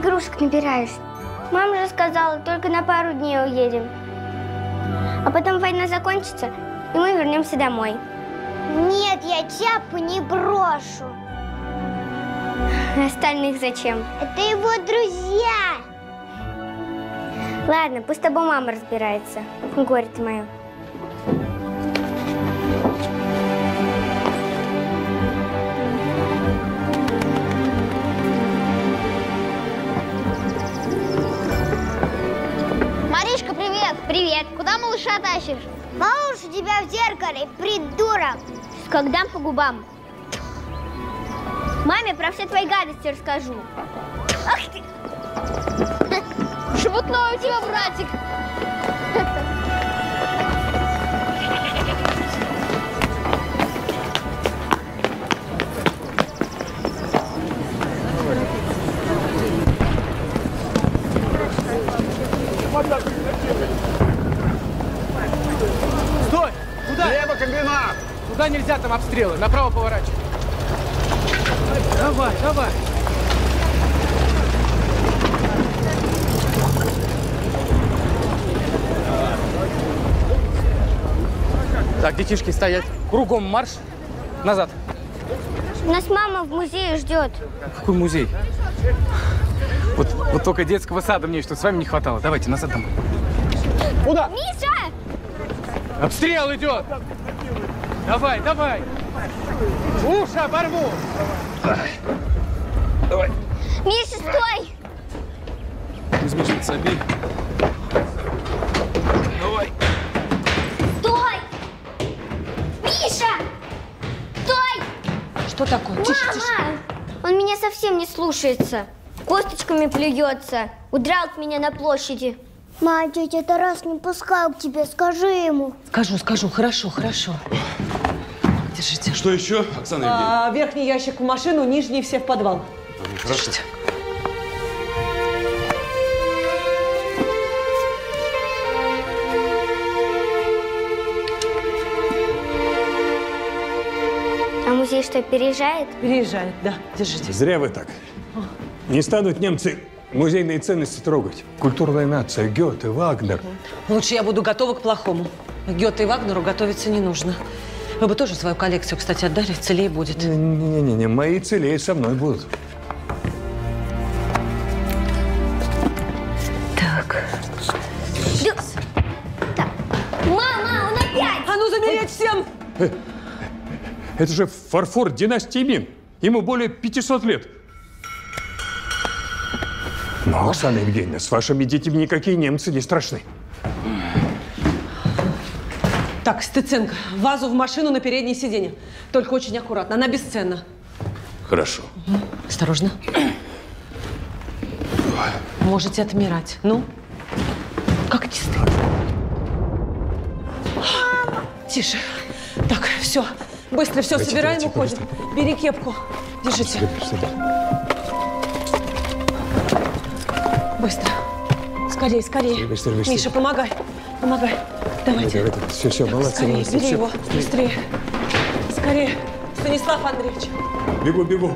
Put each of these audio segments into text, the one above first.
игрушек набираешь. Мама же сказала, только на пару дней уедем. А потом война закончится, и мы вернемся домой. Нет, я Чапу не брошу. Остальных зачем? Это его друзья. Ладно, пусть с тобой мама разбирается. Горе-то мое. Маришка, привет! Привет! Куда малыша тащишь? Малыш у тебя в зеркале, придурок! Как дам по губам. Маме про все твои гадости расскажу. Ах ты! Шебутной у тебя, братик! Стой! Куда? Лево, комбинат! Туда нельзя, там обстрелы. Направо поворачивай. Давай, давай. Так, детишки, стоять. Кругом марш. Назад. Нас мама в музее ждет. Какой музей? Вот только детского сада мне что-то с вами не хватало. Давайте, назад там. Куда? Миша! Обстрел идет! Давай, давай! Уши оборву! Давай. Давай. Миша, стой! Кузьмич, подсобей. Давай. Стой! Миша! Стой! Что такое? Мама! Тише, тише. Он меня совсем не слушается. Косточками плюется. Удрал от меня на площади. Мама, тетя Тарас не пускал к тебе. Скажи ему. Скажу, скажу. Хорошо, хорошо. Держите. Что еще, Оксана Евгеньевна? Верхний ящик в машину, нижний все в подвал. Держите. А музей что, переезжает? Переезжает, да. Держите. Зря вы так. Не станут немцы музейные ценности трогать. Культурная нация, Гёте, Вагнер. Лучше я буду готова к плохому. Гёте и Вагнеру готовиться не нужно. Вы бы тоже свою коллекцию, кстати, отдали, целей будет. Не-не-не, мои целей со мной будут. Так. Так. Мама, он опять! А ну замереть всем! Это же фарфор династии Мин. Ему более 500 лет. Но, Оксана Евгеньевна, с вашими детьми никакие немцы не страшны. Так, Стеценко, вазу в машину на переднее сиденье. Только очень аккуратно, она бесценна. Хорошо. Угу. Осторожно. Можете отмирать. Ну, как не стыдно. Тише. Так, все, быстро все давайте, собираем, уходим. Быстро. Бери кепку. Держите. Быстро. Скорее, скорее. Быстро, быстро. Миша, помогай. Помогай. Давайте. Давай, давай. Все, все, молодцы. Скорее, молодцы. Бери все. Его. Быстрее. Скорее. Станислав Андреевич. Бегу, бегу.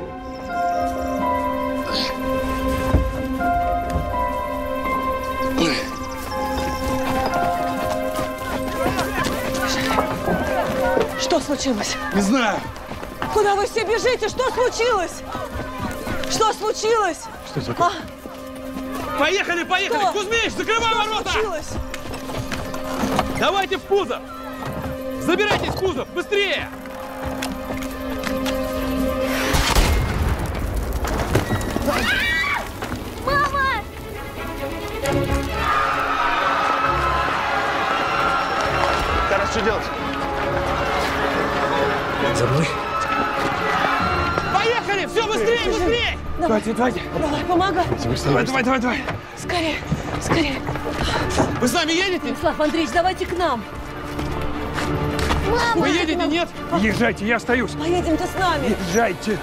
Что случилось? Не знаю. Куда вы все бежите? Что случилось? Что случилось? Что такое? А? Поехали, поехали. Что? Кузьмич, закрывай что ворота. Что случилось? Давайте в кузов! Забирайтесь в кузов! Быстрее! Мама! Тарас, что делать? За мной. Поехали! Все, быстрее, быстрее! Быстрее. Давайте, давайте! Давай, помогай! Давай, давай, давай, давай! Скорее, скорее! Вы с нами едете? Вячеслав Андреевич, давайте к нам. Мама! Вы едете, нам... нет? Езжайте, я остаюсь. Поедем-то с нами. Езжайте.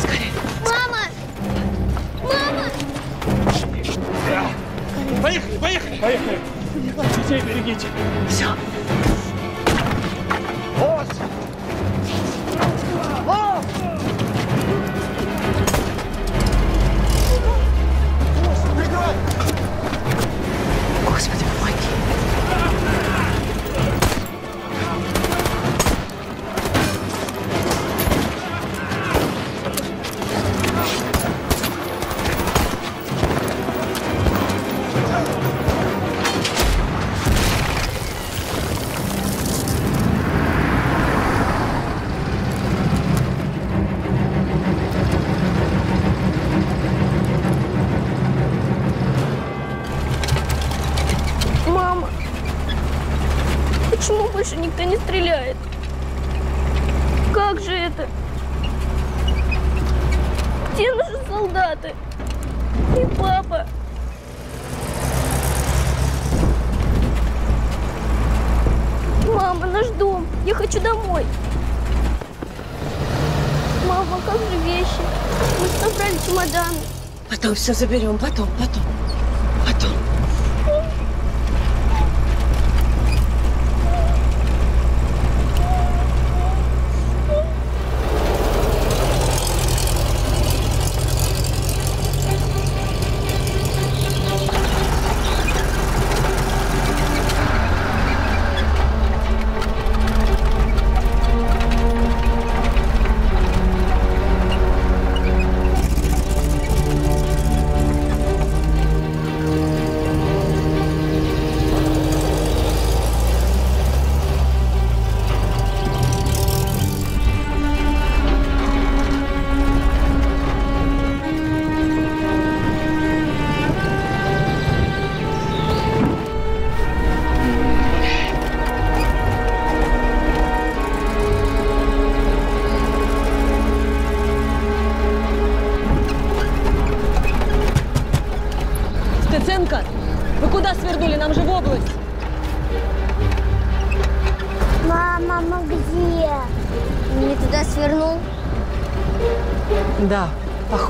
Скорее. Мама! Мама! Скорее. Поехали, поехали. Поехали. Детей берегите. Все. Вот. Почему больше никто не стреляет? Как же это? Где наши солдаты? И папа? Мама, наш дом. Я хочу домой. Мама, как же вещи? Мы собрали чемоданы. Потом все заберем. Потом.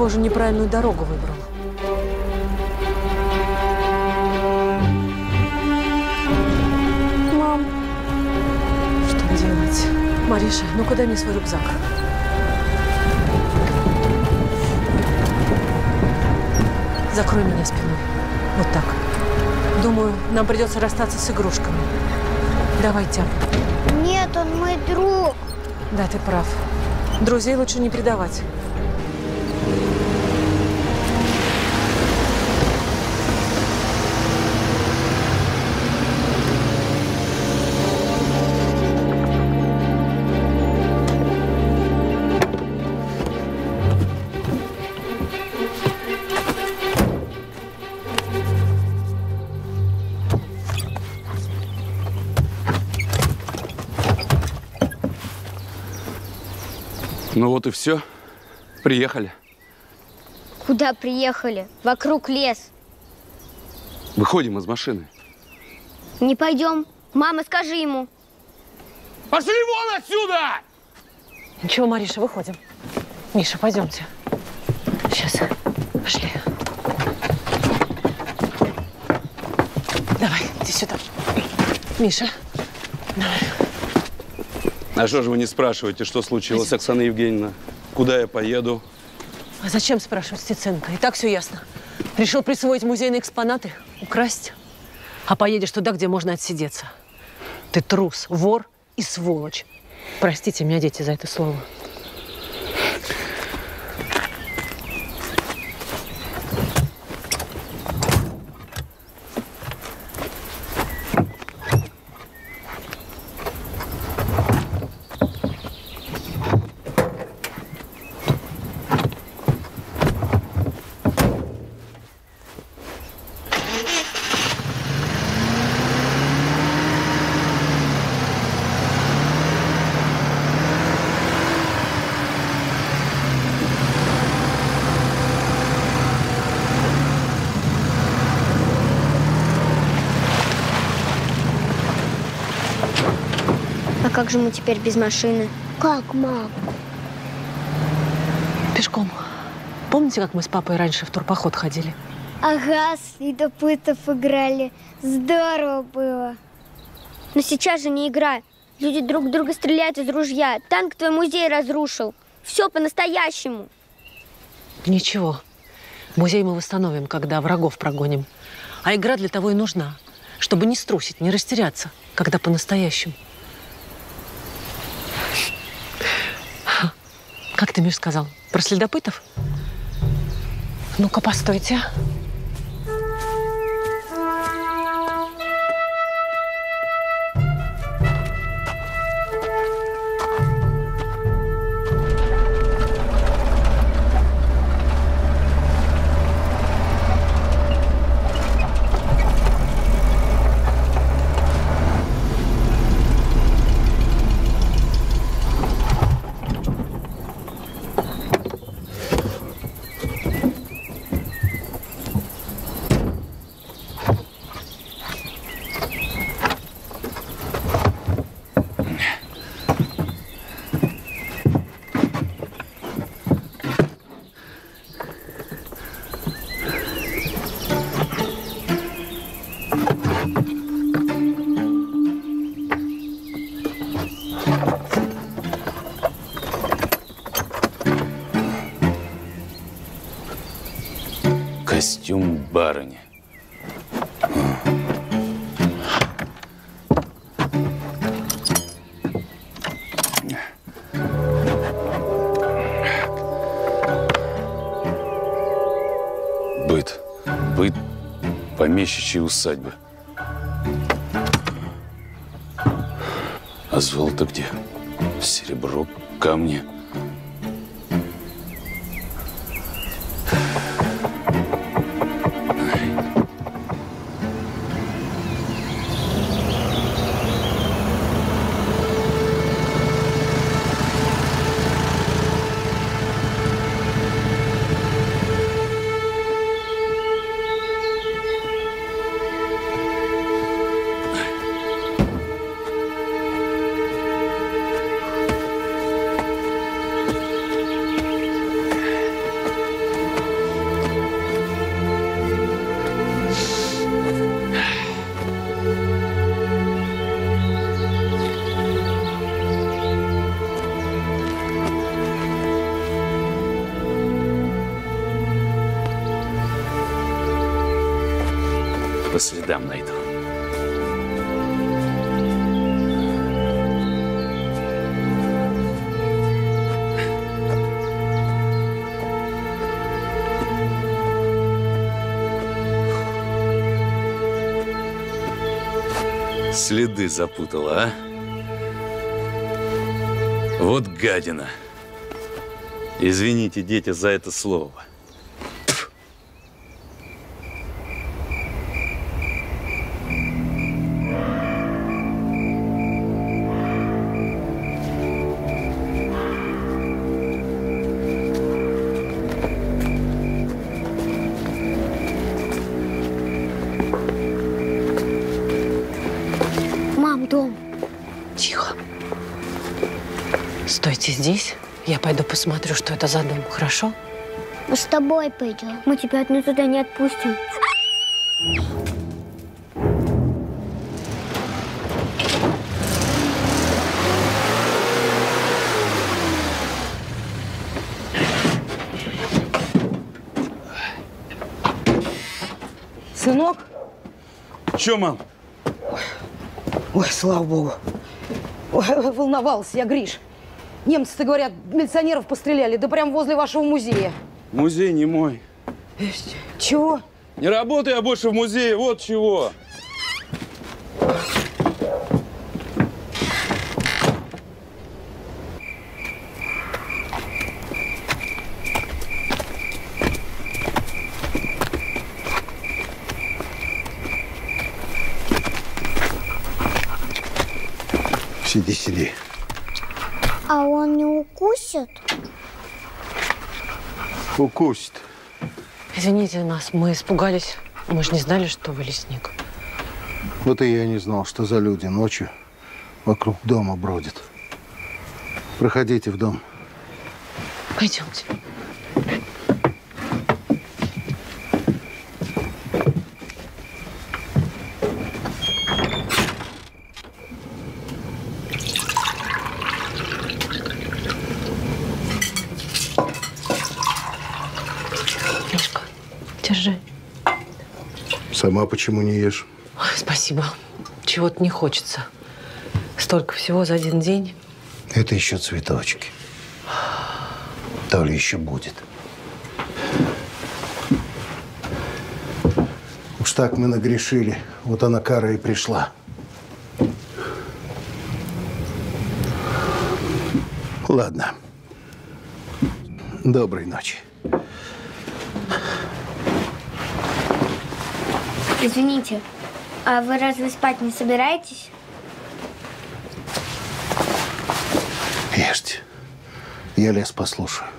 Уже неправильную дорогу выбрала. Мам. Что делать? Мариша, ну-ка дай мне свой рюкзак. Закрой меня спиной. Вот так. Думаю, нам придется расстаться с игрушками. Давай, Тяпа. Нет, он мой друг. Да, ты прав. Друзей лучше не предавать. Ну вот и все. Приехали. Куда приехали? Вокруг лес. Выходим из машины. Не пойдем. Мама, скажи ему. Пошли вон отсюда! Ничего, Мариша, выходим. Миша, пойдемте. Сейчас. Пошли. Давай, иди сюда. Миша, давай. А что же вы не спрашиваете, что случилось, пойдем. Оксана Евгеньевна? Куда я поеду? А зачем спрашивать, Стеценко? И так все ясно. Решил присвоить музейные экспонаты, украсть. А поедешь туда, где можно отсидеться. Ты трус, вор и сволочь. Простите меня, дети, за это слово. Как же мы теперь без машины? Как, мам? Пешком. Помните, как мы с папой раньше в турпоход ходили? Ага, с ледопытов играли. Здорово было. Но сейчас же не игра. Люди друг друга стреляют из ружья. Танк твой музей разрушил. Все по-настоящему. Ничего. Музей мы восстановим, когда врагов прогоним. А игра для того и нужна. Чтобы не струсить, не растеряться, когда по-настоящему. Как ты, Миш, сказал? Про следопытов? Ну-ка, постойте. Костюм барыни. Быт. Быт помещичьей усадьбы. А золото где? Серебро, камни. По следам найду. Следы запутала, а? Вот гадина. Извините, дети, за это слово. Здесь. Я пойду посмотрю, что это за дом. Хорошо? Мы с тобой пойдем. Мы тебя одну туда не отпустим. Сынок? Че, мам? Ой, слава богу. Ой, волновалась я, Гриш. Немцы-то, говорят, милиционеров постреляли, да прям возле вашего музея. Музей не мой. Чего? Не работаю я больше в музее, вот чего. Сиди, сиди. А он не укусит? Укусит. Извините нас, мы испугались. Мы же не знали, что вы лесник. Вот и я не знал, что за люди ночью вокруг дома бродят. Проходите в дом. Пойдемте. Сама почему не ешь? Ой, спасибо. Чего-то не хочется. Столько всего за один день. Это еще цветочки. То ли еще будет. Уж так мы нагрешили. Вот она, кара, и пришла. Ладно. Доброй ночи. Извините, а вы разве спать не собираетесь? Ешьте. Я лес послушаю.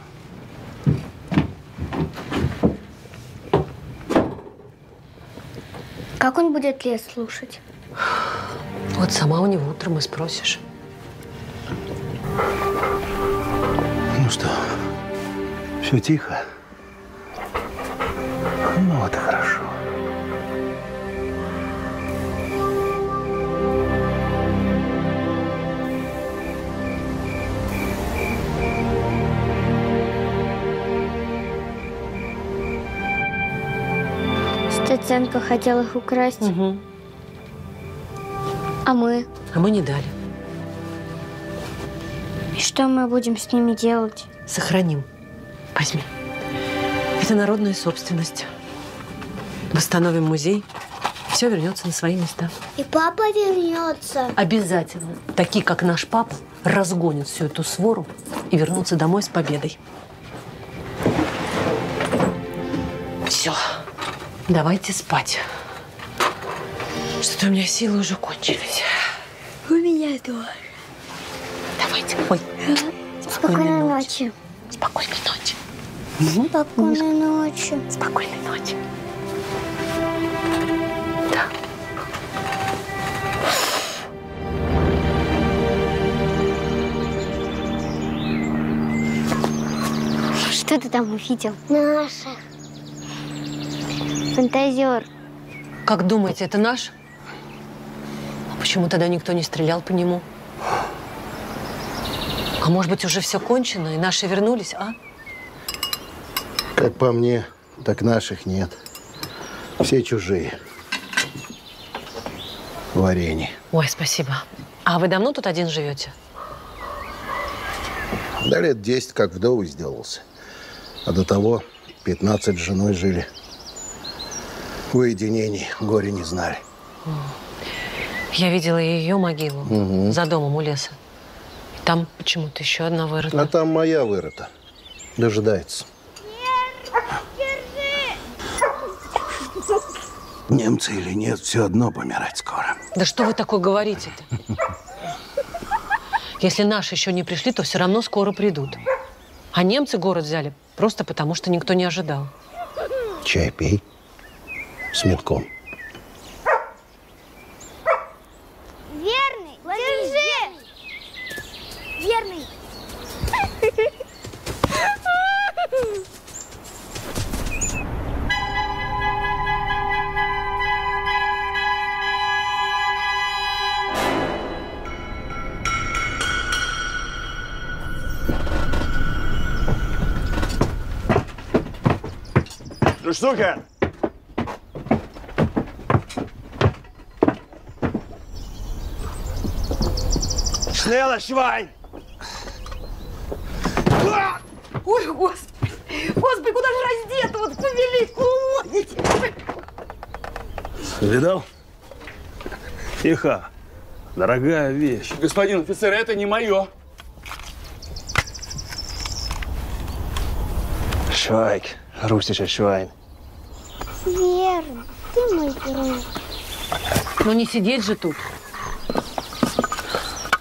Как он будет лес слушать? Вот сама у него утром и спросишь. Ну что, все тихо? Ну вот и хорошо. Стеценко хотел их украсть. Угу. А мы? А мы не дали. И что мы будем с ними делать? Сохраним. Возьми. Это народная собственность. Восстановим музей. Все вернется на свои места. И папа вернется. Обязательно. Такие, как наш папа, разгонят всю эту свору и вернутся домой с победой. Все. Давайте спать. Что-то у меня силы уже кончились. У меня тоже. Давайте. Ой. Спокойной ночи. Спокойной ночи. Спокойной ночи. Спокойной ночи. Да. Что ты там увидел? Наших. Фантазер. Как думаете, это наш? А почему тогда никто не стрелял по нему? А может быть, уже все кончено и наши вернулись, а? Как по мне, так наших нет. Все чужие. Варенье. Ой, спасибо. А вы давно тут один живете? Да лет 10, как вдовый сделался. А до того 15 с женой жили. В уединении, горе не знали. Я видела ее могилу, угу, за домом у леса. Там почему-то еще одна вырыта. А там моя вырыта. Дожидается. Немцы или нет, все одно помирать скоро. Да что вы такое говорите-то? Если наши еще не пришли, то все равно скоро придут. А немцы город взяли просто потому, что никто не ожидал. Чай пей с метком. Верный, держи! Верный! Ну что-ка? Шнелла, швайн! А! Ой, Господи! Господи, куда же раздета? Вот повели, кулоните! Видал? Тихо. Дорогая вещь. Господин офицер, это не мое. Швайк. Русича, швайн. Верно, ты мой герой. Ну не сидеть же тут.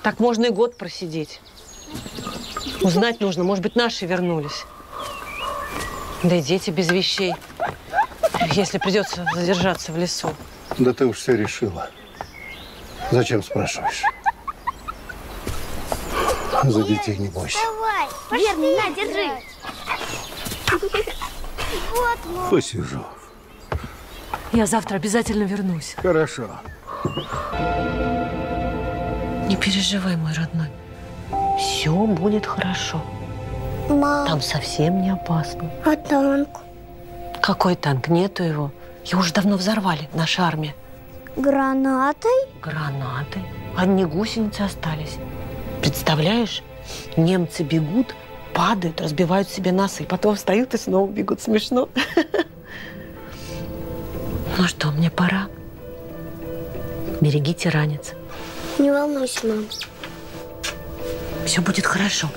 Так можно и год просидеть. Узнать нужно, может быть, наши вернулись. Да и дети без вещей. Если придется задержаться в лесу. Да ты уж все решила. Зачем спрашиваешь? За детей не бойся. Давай, Верный, на, держи. Посижу. Я завтра обязательно вернусь. Хорошо. Не переживай, мой родной. Все будет хорошо. Мам. Там совсем не опасно. А танк? Какой танк? Нету его. Его уже давно взорвали, наша армия. Гранатой? Гранатой. Одни гусеницы остались. Представляешь, немцы бегут, падают, разбивают себе носы, потом встают и снова бегут. Смешно. Ну что, мне пора. Берегите ранец. Не волнуйся, мам. Все будет хорошо.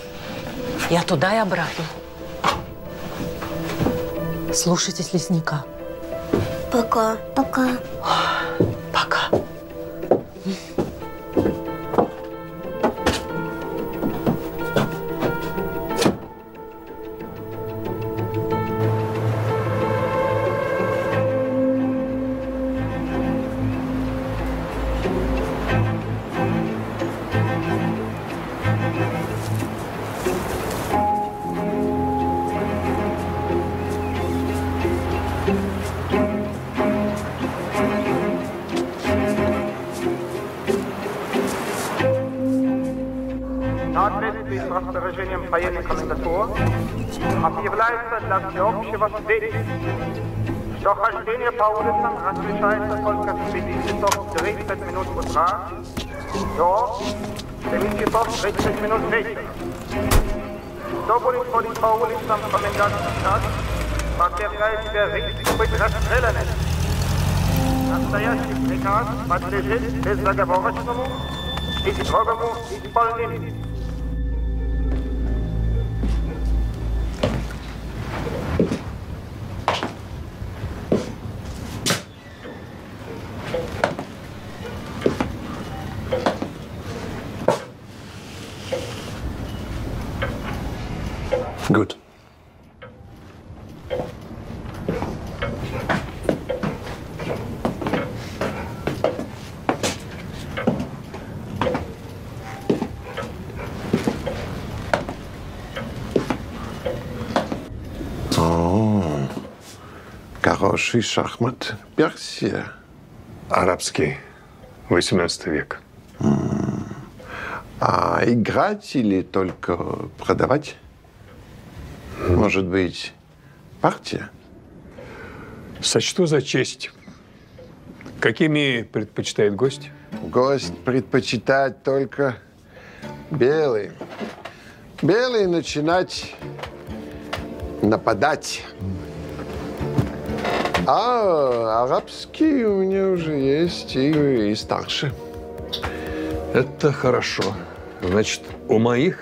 Я туда и обратно. Слушайтесь лесника. Пока. Пока. Пока. Военных комендатур объявляется для всеобщего сведения, До хождения по улицам разрешается только с 5 часов 30 минут утра до 7 часов 30 минут вечера. Кто будет ходить по улицам в комендантский час, подвергает себя риску быть расстрелянным. Настоящий приказ подлежит безоговорочному и строгому исполнению. Gut. Oh, хороший шахмат Персия. Арабский, 18 век. А играть или только продавать? Может быть, партия? Сочту за честь. Какими предпочитает гость? Гость предпочитает только белые. Белые начинать нападать. А арабские у меня уже есть и старше. Это хорошо. Значит, у моих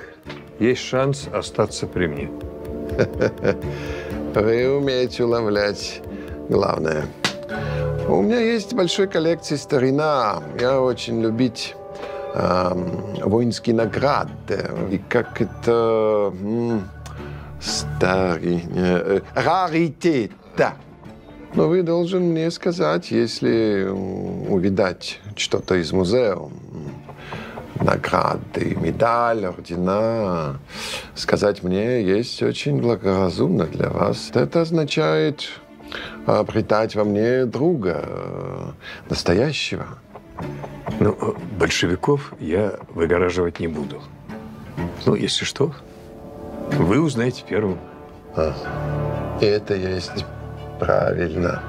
есть шанс остаться при мне. Вы умеете уловлять главное. У меня есть большая коллекция старина. Я очень любить воинские награды. И как это... раритет, да. Но вы должны мне сказать, если увидать что-то из музея. Награды, медаль, ордена. Сказать мне есть очень благоразумно для вас. Это означает обретать во мне друга, настоящего. Ну, большевиков я выгораживать не буду. Ну, если что, вы узнаете первым. Это есть правильно.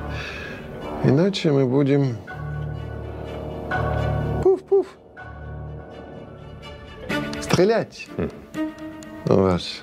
Иначе мы будем... Пуф-пуф. Стрелять у вас.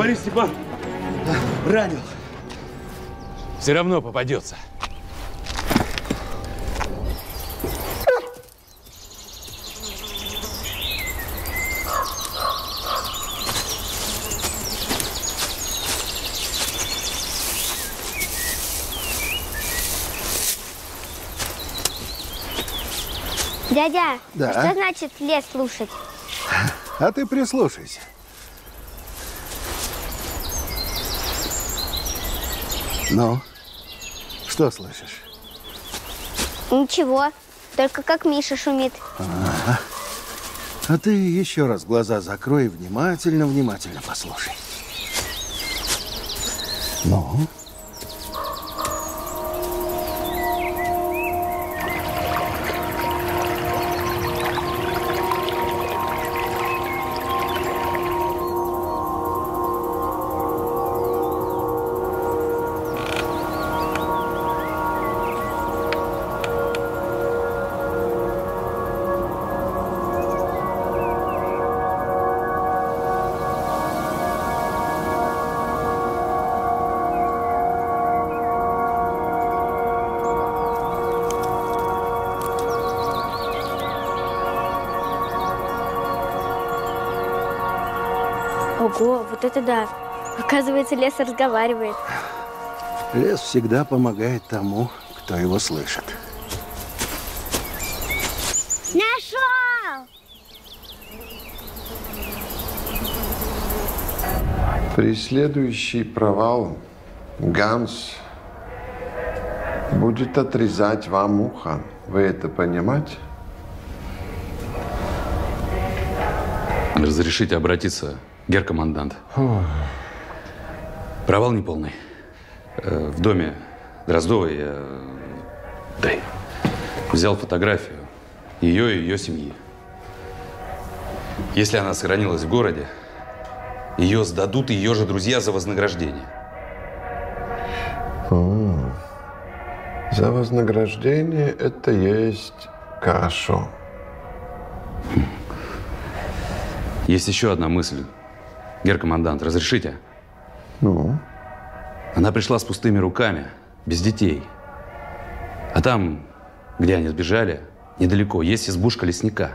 Смотри, Степан, ранил. Все равно попадется. Дядя, да. Что значит лес слушать? А ты прислушайся. Ну, что слышишь? Ничего, только как Миша шумит. Ага. А ты еще раз глаза закрой и внимательно послушай. Ну? Ого, вот это да. Оказывается, лес разговаривает. Лес всегда помогает тому, кто его слышит. Нашел! Преследующий провал Ганс будет отрезать вам ухо. Вы это понимаете? Разрешите обратиться? Геркомандант. Провал неполный. В доме Дроздовой я взял фотографию ее и ее семьи. Если она сохранилась в городе, ее сдадут ее же друзья за вознаграждение. За вознаграждение это есть кашу. Есть еще одна мысль. Геркомандант, разрешите? Ну? Она пришла с пустыми руками, без детей. А там, где они сбежали, недалеко, есть избушка лесника.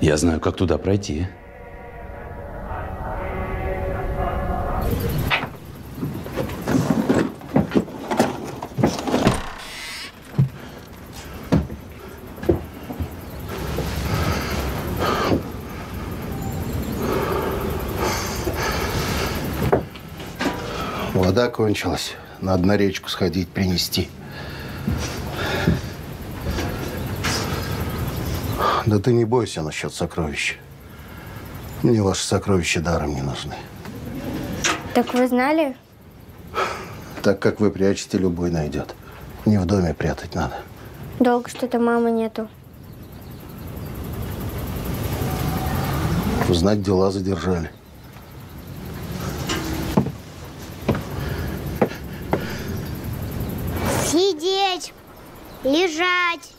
Я знаю, как туда пройти. Вода кончилась. Надо на речку сходить, принести. Да ты не бойся насчет сокровищ. Мне ваши сокровища даром не нужны. Так вы знали? Так как вы прячете, любой найдет. Не в доме прятать надо. Долго что-то мамы нету. Узнать дела задержали. Сидеть, лежать.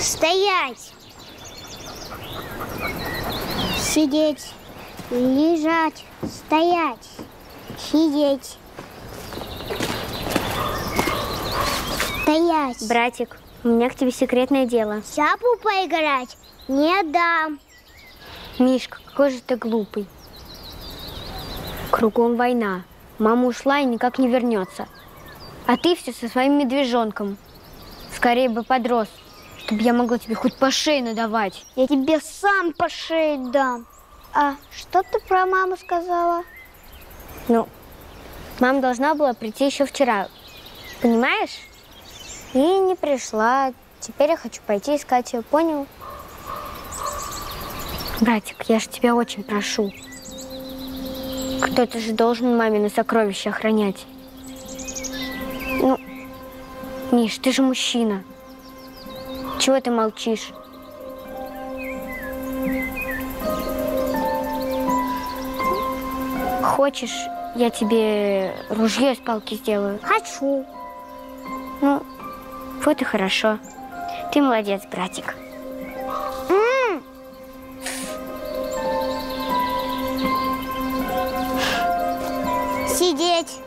Стоять. Сидеть, лежать, стоять. Сидеть. Стоять. Братик, у меня к тебе секретное дело. Чапу поиграть не дам. Мишка, какой же ты глупый. Кругом война. Мама ушла и никак не вернется. А ты все со своим медвежонком. Скорее бы подрос, чтобы я могла тебе хоть по шее надавать. Я тебе сам по шее дам. А что ты про маму сказала? Ну, мама должна была прийти еще вчера. Понимаешь? И не пришла. Теперь я хочу пойти искать ее. Понял? Братик, я же тебя очень прошу. Кто-то же должен мамины сокровища охранять. Ну, Миш, ты же мужчина. Чего ты молчишь? Хочешь, я тебе ружье из палки сделаю? Хочу. Ну, вот и хорошо. Ты молодец, братик. Сидеть,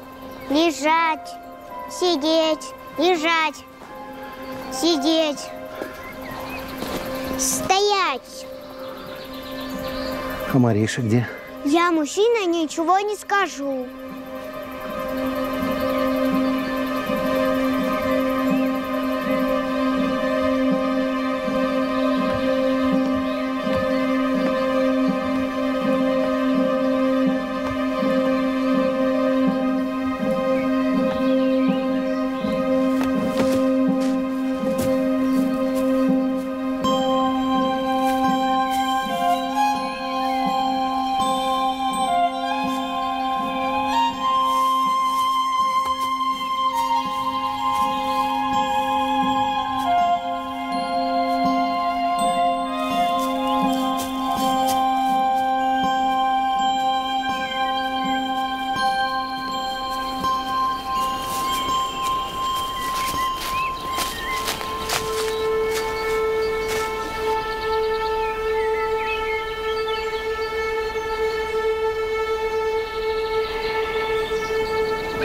лежать, сидеть, лежать, сидеть, стоять. А Мариша где? Я мужчина, ничего не скажу.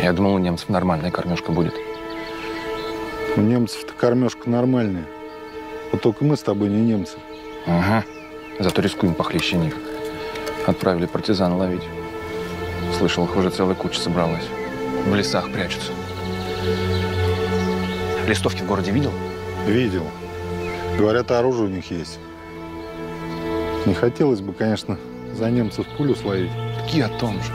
Я думал, у немцев нормальная кормежка будет. У немцев-то кормежка нормальная. Вот только мы с тобой не немцы. Ага. Зато рискуем похлеще них. Отправили партизан ловить. Слышал, их уже целая куча собралась. В лесах прячутся. Листовки в городе видел? Видел. Говорят, оружие у них есть. Не хотелось бы, конечно, за немцев пулю словить. Так и о том же.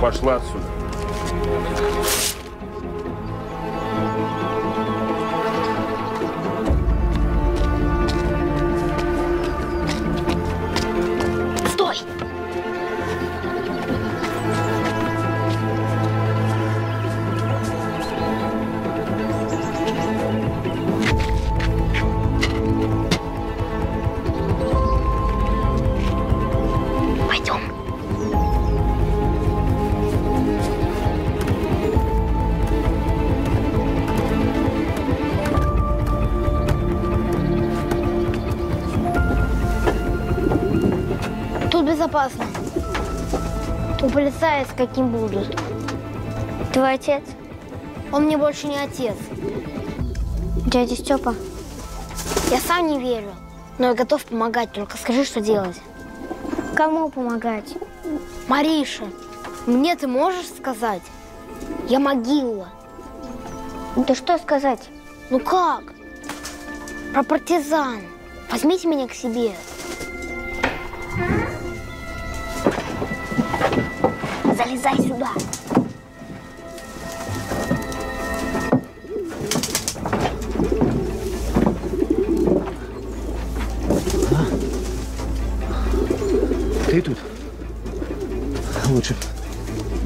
Пошла отсюда. Стой! Пойдем. Опасно. У полицая с каким будут? Твой отец? Он мне больше не отец. Дядя Степа? Я сам не верю, но я готов помогать. Только скажи, что делать. Кому помогать? Мариша, мне ты можешь сказать? Я могила. Да что сказать? Ну как? Про партизан. Возьмите меня к себе. Залезай сюда. А? Ты тут лучше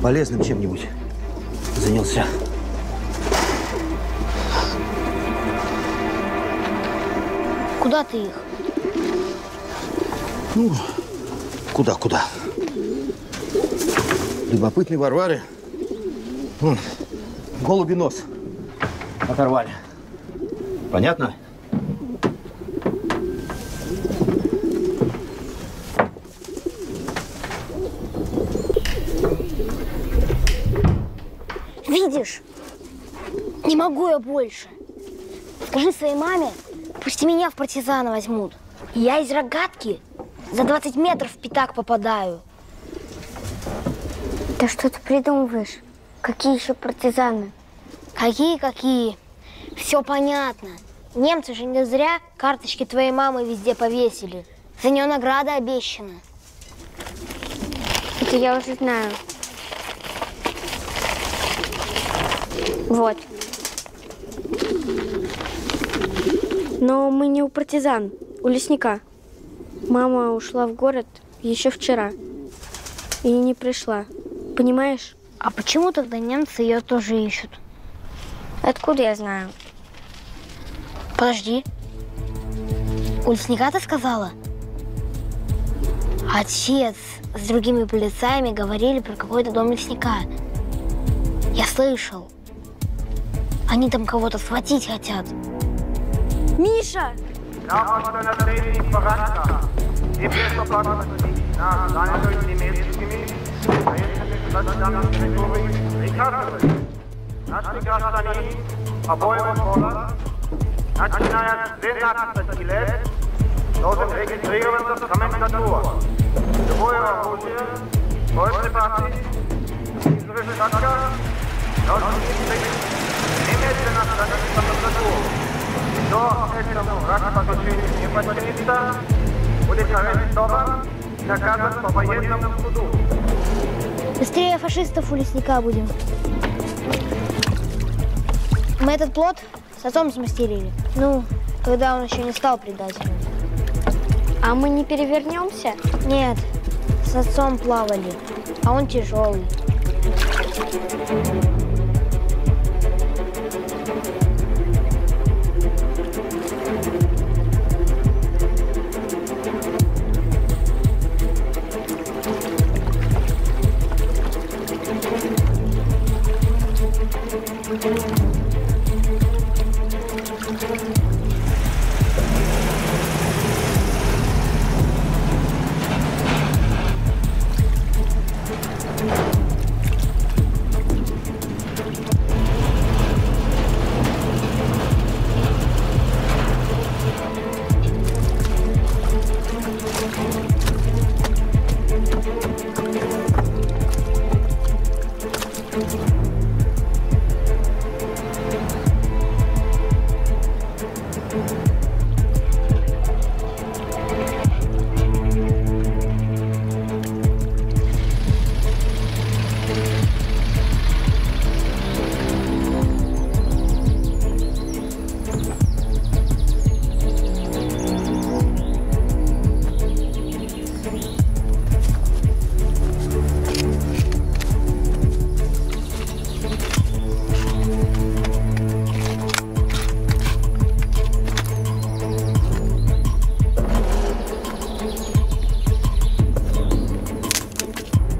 полезным чем-нибудь занялся. Куда ты их? Ну, куда-куда. Любопытные Варвары. Вон, голуби нос оторвали. Понятно? Видишь? Не могу я больше. Скажи своей маме, пусть меня в партизаны возьмут. Я из рогатки за 20 метров в пятак попадаю. Да что ты придумываешь? Какие еще партизаны? Какие-какие? Все понятно. Немцы же не зря карточки твоей мамы везде повесили. За нее награда обещана. Это я уже знаю. Вот. Но мы не у партизан, у лесника. Мама ушла в город еще вчера и не пришла, понимаешь? А почему тогда немцы ее тоже ищут? Откуда я знаю? Подожди. У лесника ты сказала? Отец с другими полицаями говорили про какой-то дом лесника. Я слышал. Они там кого-то схватить хотят. Миша! Но этому ракоподушению не подчинится, будет арестован и наказан по военному суду. Быстрее фашистов у лесника будем. Мы этот плод с отцом смастерили. Ну, когда он еще не стал предателем. А мы не перевернемся? Нет, с отцом плавали, а он тяжелый.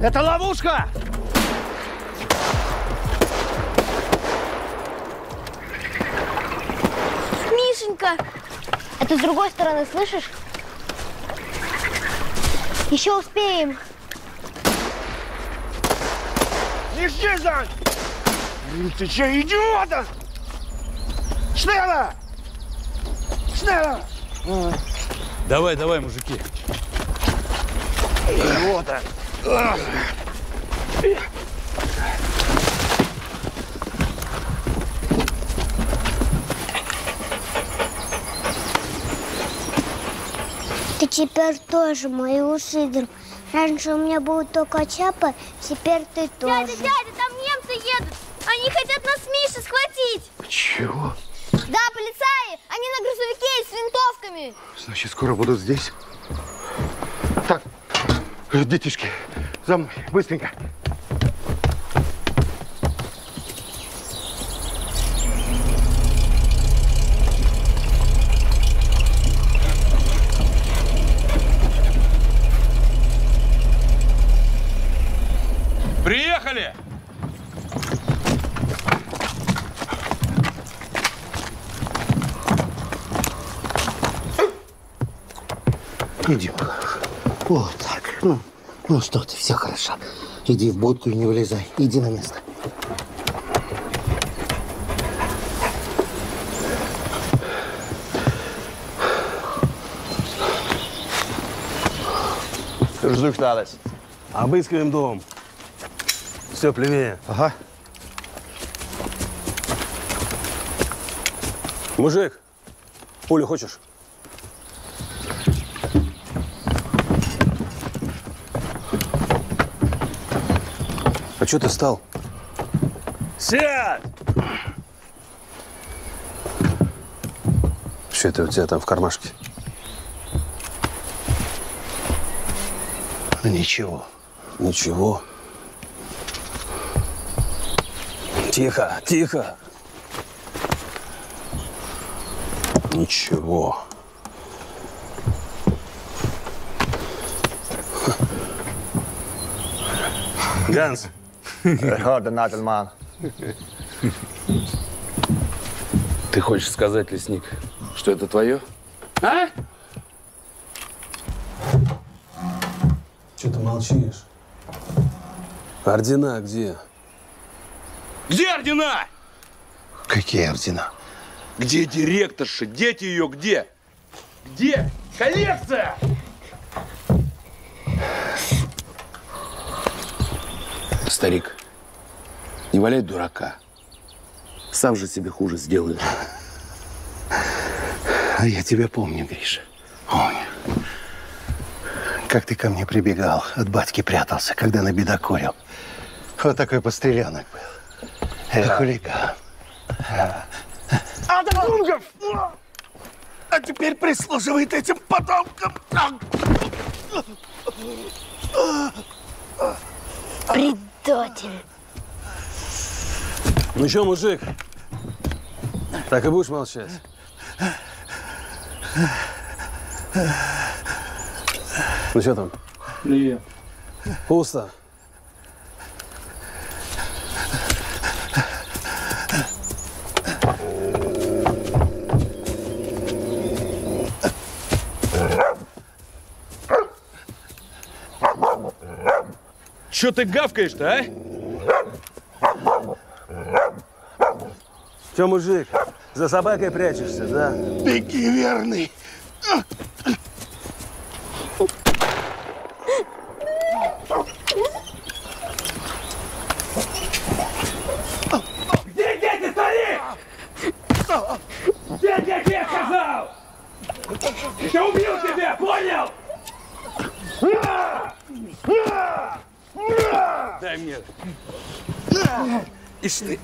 Это ловушка! Мишенька! А ты с другой стороны слышишь? Еще успеем! Не исчезай! Ты че, идиота? Шнелла! Шнелла! Давай, давай, мужики! Идиота! Ты теперь тоже мой лучший. Раньше у меня был только Чапа, теперь ты тоже. Дядя, там немцы едут. Они хотят нас с Мишей схватить. Чего? Да, полицаи. Они на грузовике и с винтовками. Значит, скоро будут здесь. Так, детишки. За мной, быстренько. Приехали! Идем. Вот так. Ну что ты, все хорошо. Иди в будку и не вылезай. Иди на место. Ждук-надось. Обыскиваем дом. Все, плевее. Ага. Мужик, пулю хочешь? А что ты встал? Сядь! Что это у тебя там в кармашке? Ничего. Ничего. Тихо, тихо. Ничего. Ганс. Ты хочешь сказать, лесник, что это твое? А? Че ты молчишь? Ордена где? Где ордена? Какие ордена? Где директорша? Дети ее где? Где? Коллекция! Старик, не валяй дурака. Сам же себе хуже сделаешь. А я тебя помню, Гриша. Помню. Как ты ко мне прибегал, от батьки прятался, когда на бедокурил. Вот такой подстрелянок был. Хулиган. Адамов! А теперь прислуживает этим подонкам. Предатель. Ну что, мужик, так и будешь молчать? Ну что там? Привет. Пусто. Чё ты гавкаешь-то, а? Чё, мужик, за собакой прячешься, да? Беги, верный! Где дети, старик? Где дети, я сказал? Я убил тебя, понял? Дай мне. Ишь ты.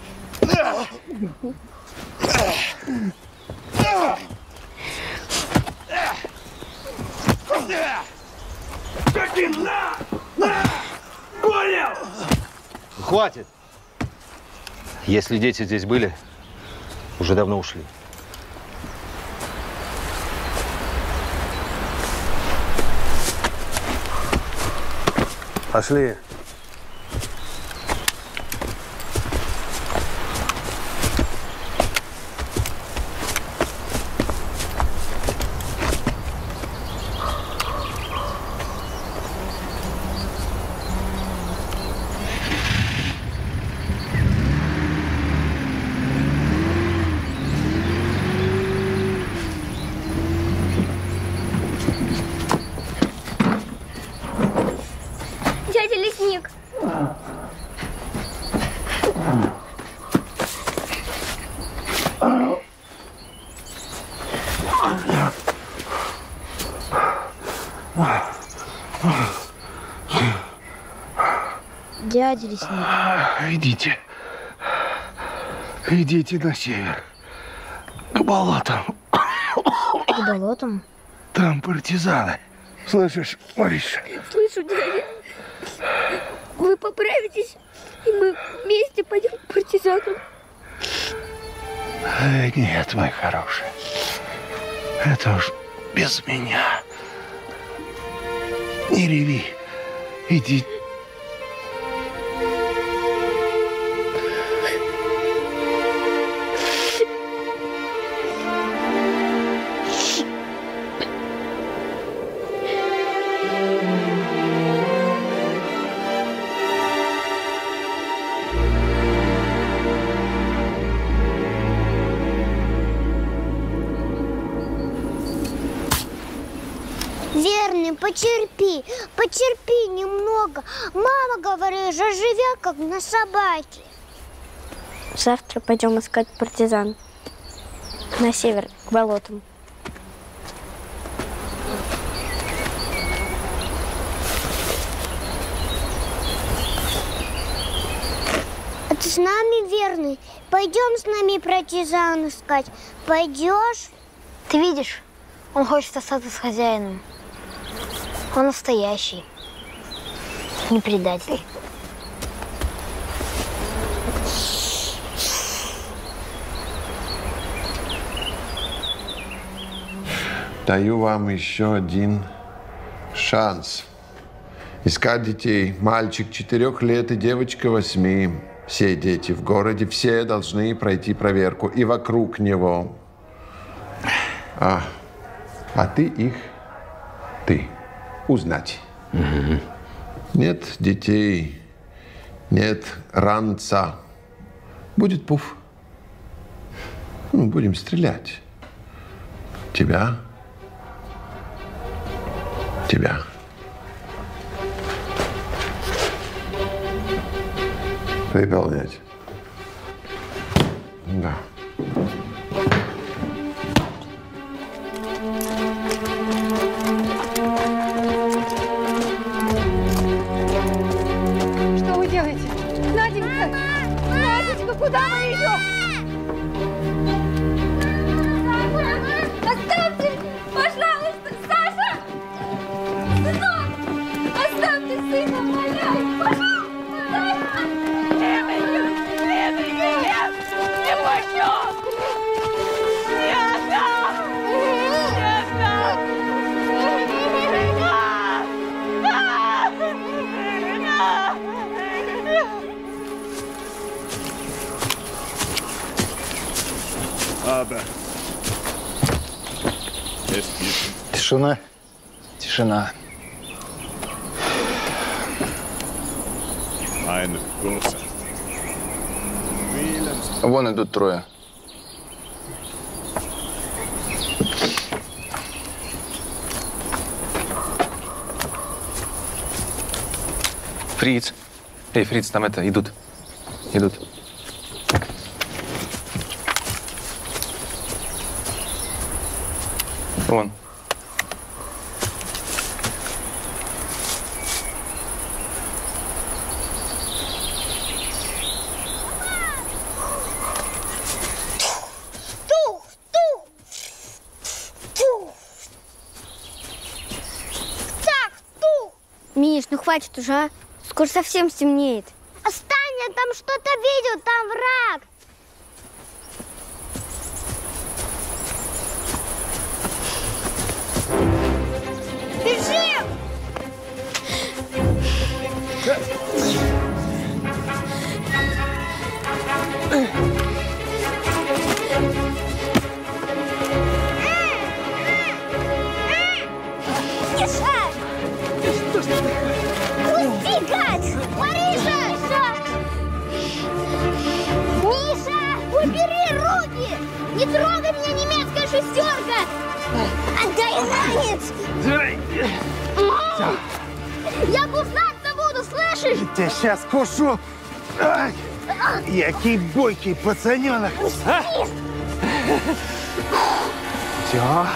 Каким на! На! Понял! Хватит! Если дети здесь были, уже давно ушли. Пошли. Идите. Идите на север. К болотам. К болотам? Там партизаны. Слышишь, Мариша? Слышу, дядя. Вы поправитесь, и мы вместе пойдем к партизанам. Нет, мой хороший. Это уж без меня. Не реви. Иди. Мин, потерпи, потерпи немного. Мама, говорит, живет как на собаке. Завтра пойдем искать партизан. На север, к болотам. А ты с нами, Верный? Пойдем с нами партизан искать. Пойдешь? Ты видишь? Он хочет остаться с хозяином. Он настоящий. Не предатель. Даю вам еще один шанс. Искать детей. Мальчик 4 лет и девочка 8. Все дети в городе, все должны пройти проверку. И вокруг него. А ты их, ты, узнать. Угу. Нет детей, нет ранца. Будет пуф. Ну, будем стрелять. Тебя. Тебя. Выполнять. Да. Что вы делаете? Наденька! Мама! Наденька, куда вы идете? Оставьте! Пожалуйста, Саша! Сынок! Оставьте сына, умоляю! Пожалуйста! Нет! Не пущу! Тишина. Тишина. Вон идут трое. Фриц. Эй, Фриц, там это, идут. Идут. Вон. Миш, ну хватит уже, а? Скоро совсем стемнеет. Остань, я там что-то видел, там враг. Бежим! Миша! Пусти, гад! Мариша! Миша! Убери руки! Не трогай меня, немецкая шестерка! Отдай ранец! Я кусаться буду, слышишь? Я тебя сейчас кушу! Ай, який бойкий пацаненок! А? Все.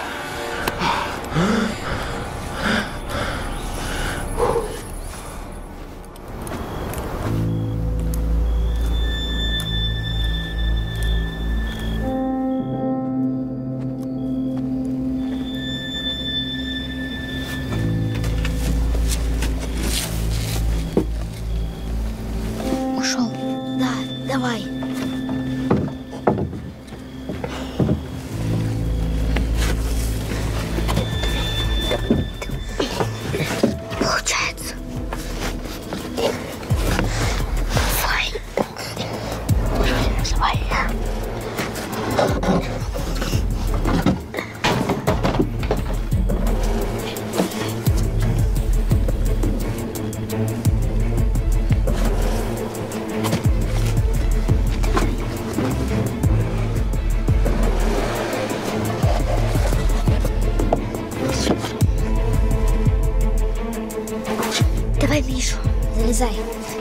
залезай.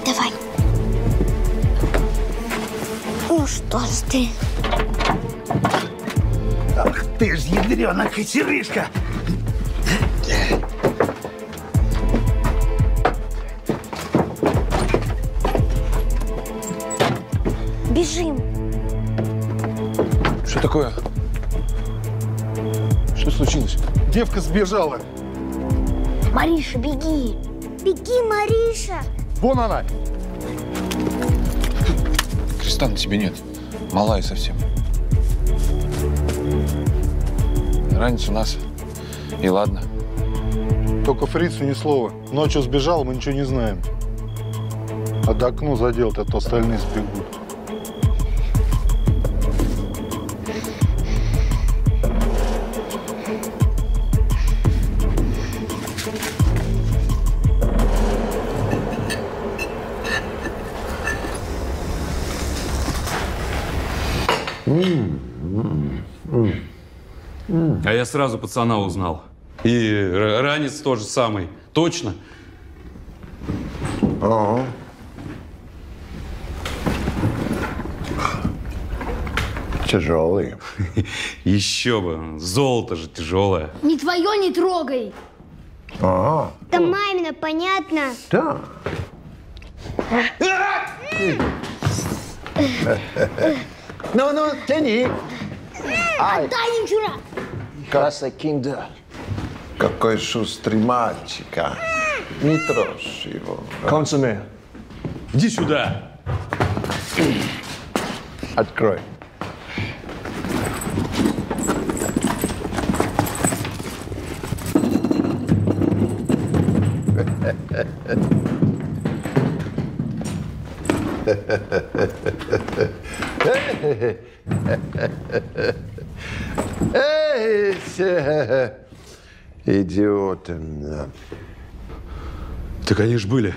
Давай. Ну что ж ты. Ах ты ж, ядрёная катерышка. Бежим. Что такое? Что случилось? Девка сбежала. Мариша, беги. Беги, Мариша. Вон она. Креста на тебе нет. Малая совсем. Ранец у нас. И ладно. Только фрицу ни слова. Ночью сбежал, мы ничего не знаем. А до окну задел-то, а то остальные сбегут. А я сразу пацана узнал. И ранец тоже самый. Точно? Ага. Тяжелый. Еще бы. Золото же тяжелое. Не твое не трогай. Ага. Это мамина, понятно? Да. Ну, тяни. Отдай им, чурак. Каса кинда. Какой шустрый мальчик, а. Не трожь его. Консуме. Иди сюда. Открой. Эй, идиоты. Так они ж были.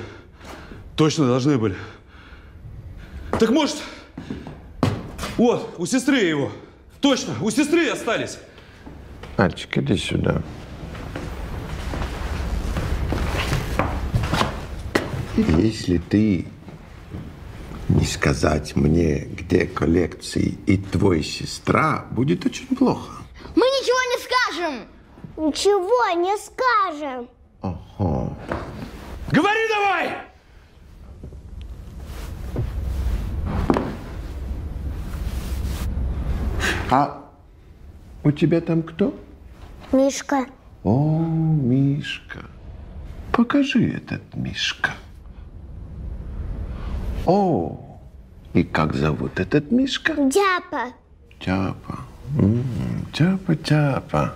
Точно должны были. Так может... Вот, у сестры его. Точно, у сестры остались. Мальчик, иди сюда. Если ты... Не сказать мне, где коллекции и твоя сестра, будет очень плохо. Мы ничего не скажем! Ничего не скажем! Ага. Говори давай! А у тебя там кто? Мишка. О, Мишка. Покажи этот Мишка. О, и как зовут этот Мишка? Чапа. Чапа. Чапа-чапа.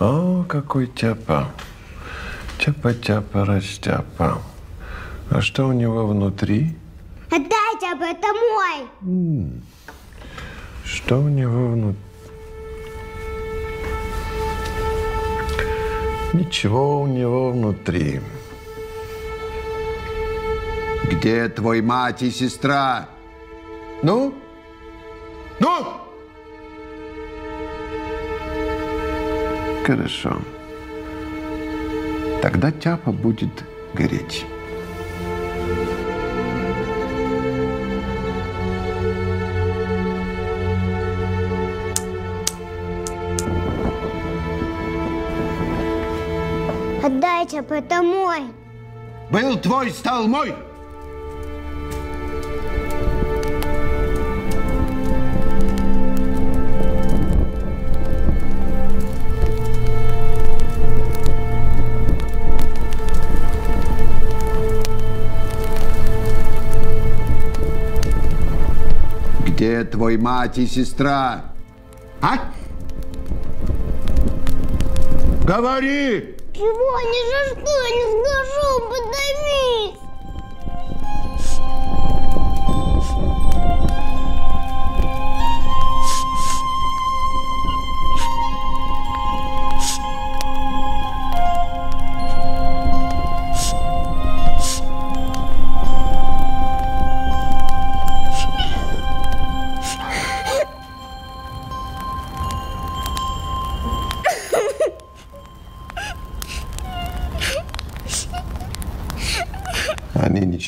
О, какой Чапа. Чапа-чапа-растяпа. А что у него внутри? Отдай, Чапа, это мой. Что у него внутри? Ничего у него внутри. Где твой мать и сестра? Ну? Ну? Хорошо. Тогда Чапа будет гореть. Отдай, Чапа, это мой. Был твой, стал мой. Где твой мать и сестра? А? Говори! Чего? Ни за что не скажу, подавись.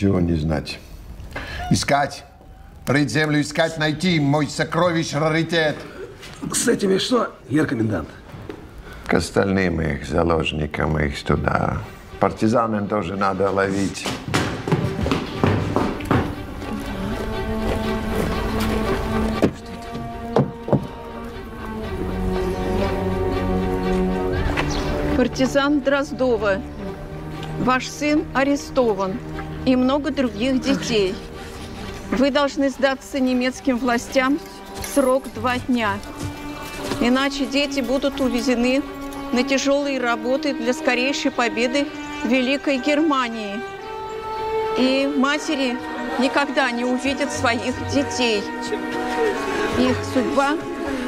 ничего не знать. Искать, рыть землю, искать, найти мой сокровищ, раритет. С этими что, гер-комендант? К остальным их, заложникам их туда. Партизанам тоже надо ловить. Партизан Дроздова. Ваш сын арестован и много других детей. Вы должны сдаться немецким властям в срок 2 дня. Иначе дети будут увезены на тяжелые работы для скорейшей победы Великой Германии. И матери никогда не увидят своих детей. Их судьба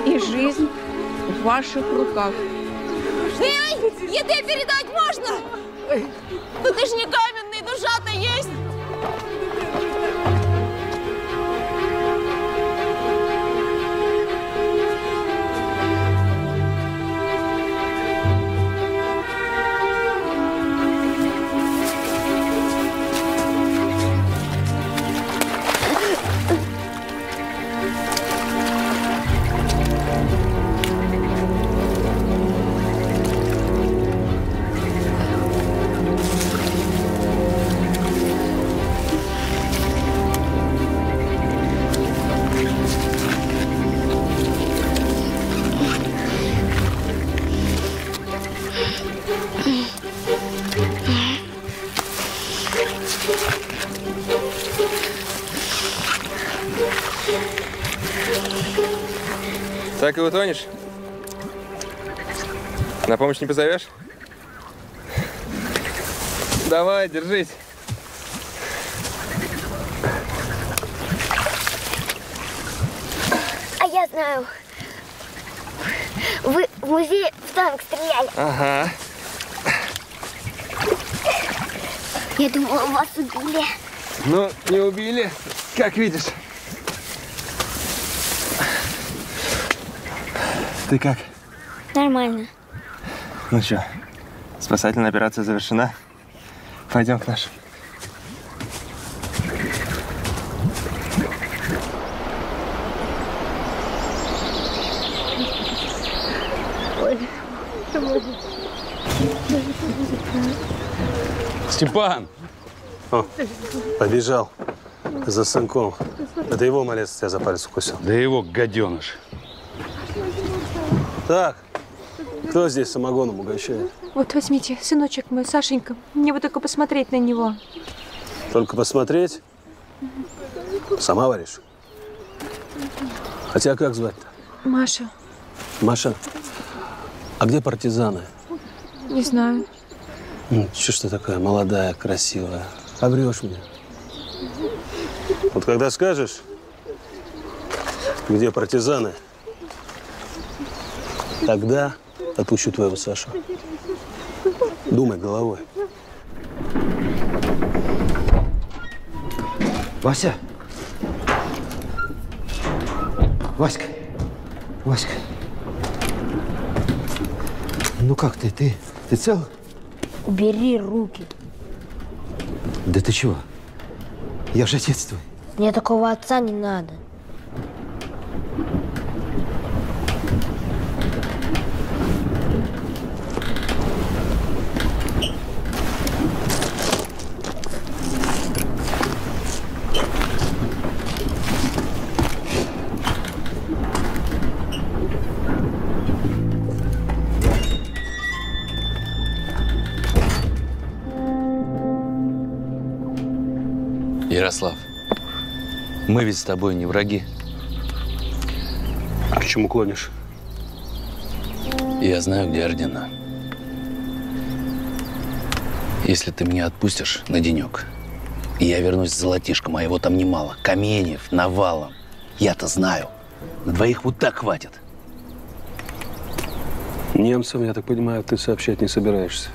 и жизнь в ваших руках. Еды передать можно? Ну ты ж не каменный, душа-то есть. Так и утонешь? На помощь не позовешь? Давай, держись. А я знаю. Вы в музее в танк стреляли. Ага. Я думала, вас убили. Ну, не убили, как видишь. Ты как? Нормально. Ну что, спасательная операция завершена. Пойдем к нашим. Степан! О, побежал за сынком. Это его малец тебя за палец укусил. Да его гаденыш. Так, кто здесь самогоном угощает? Вот возьмите, сыночек мой, Сашенька. Мне бы только посмотреть на него. Только посмотреть? Сама варишь? А тебя как звать-то? Маша. Маша? А где партизаны? Не знаю. Ну, чё ж ты такая молодая, красивая? Обрёшь меня. Вот когда скажешь, где партизаны, тогда отпущу твоего Сашу. Думай головой. Вася! Васька! Васька! Ну как ты? Ты цел? Убери руки. Да ты чего? Я же отец твой. Мне такого отца не надо. Ярослав, мы ведь с тобой не враги. К чему клонишь? Я знаю, где ордена. Если ты меня отпустишь на денек, я вернусь с золотишком, а его там немало. Каменьев, навалом. Я-то знаю. На двоих вот так хватит. Немцам, я так понимаю, ты сообщать не собираешься.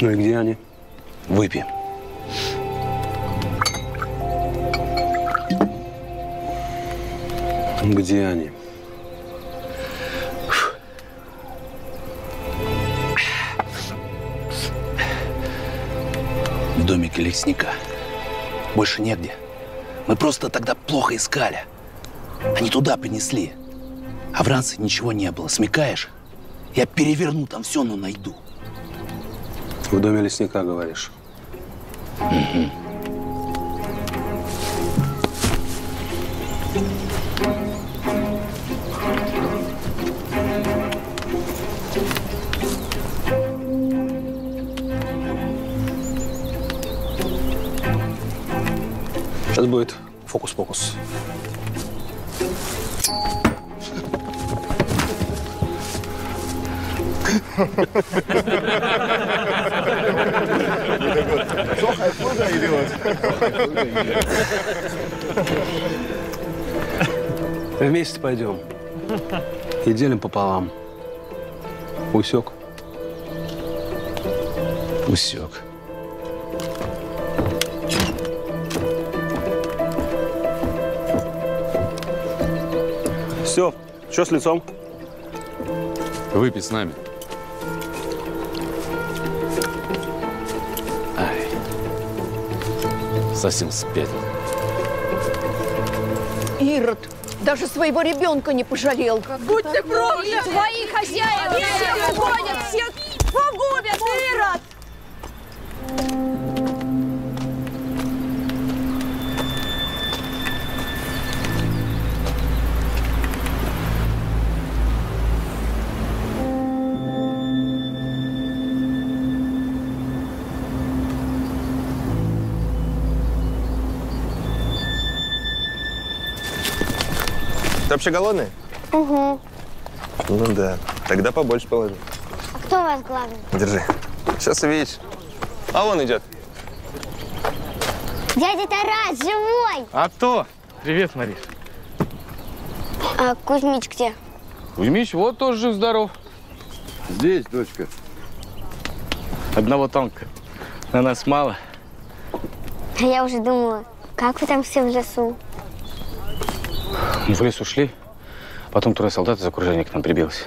Ну и где они? Выпьем. Где они? домике лесника. Больше негде. Мы просто тогда плохо искали. Они туда принесли. А в ранце ничего не было. Смекаешь? Я переверну там все, но найду. В доме лесника, говоришь? Угу. Сейчас будет фокус-покус. Вместе пойдем. И делим пополам. Усек. Усек. Все, что с лицом? Выпей с нами. Ай. Совсем спятил. Ирод, даже своего ребенка не пожалел. Как будь ты проклят! Твои хозяева все уходят, все погубят, Ирод! Ты вообще голодный? Угу. Ну да, тогда побольше положи. А кто у вас главный? Держи. Сейчас увидишь. А он идет. Дядя Тарас, живой! А то! Привет, Мариша. А Кузьмич где? Кузьмич вот тоже жив-здоров. Здесь, дочка. Одного танка. На нас мало. А я уже думала, как вы там все в лесу? Мы в лес ушли, потом трое солдат из окружения к нам прибилось.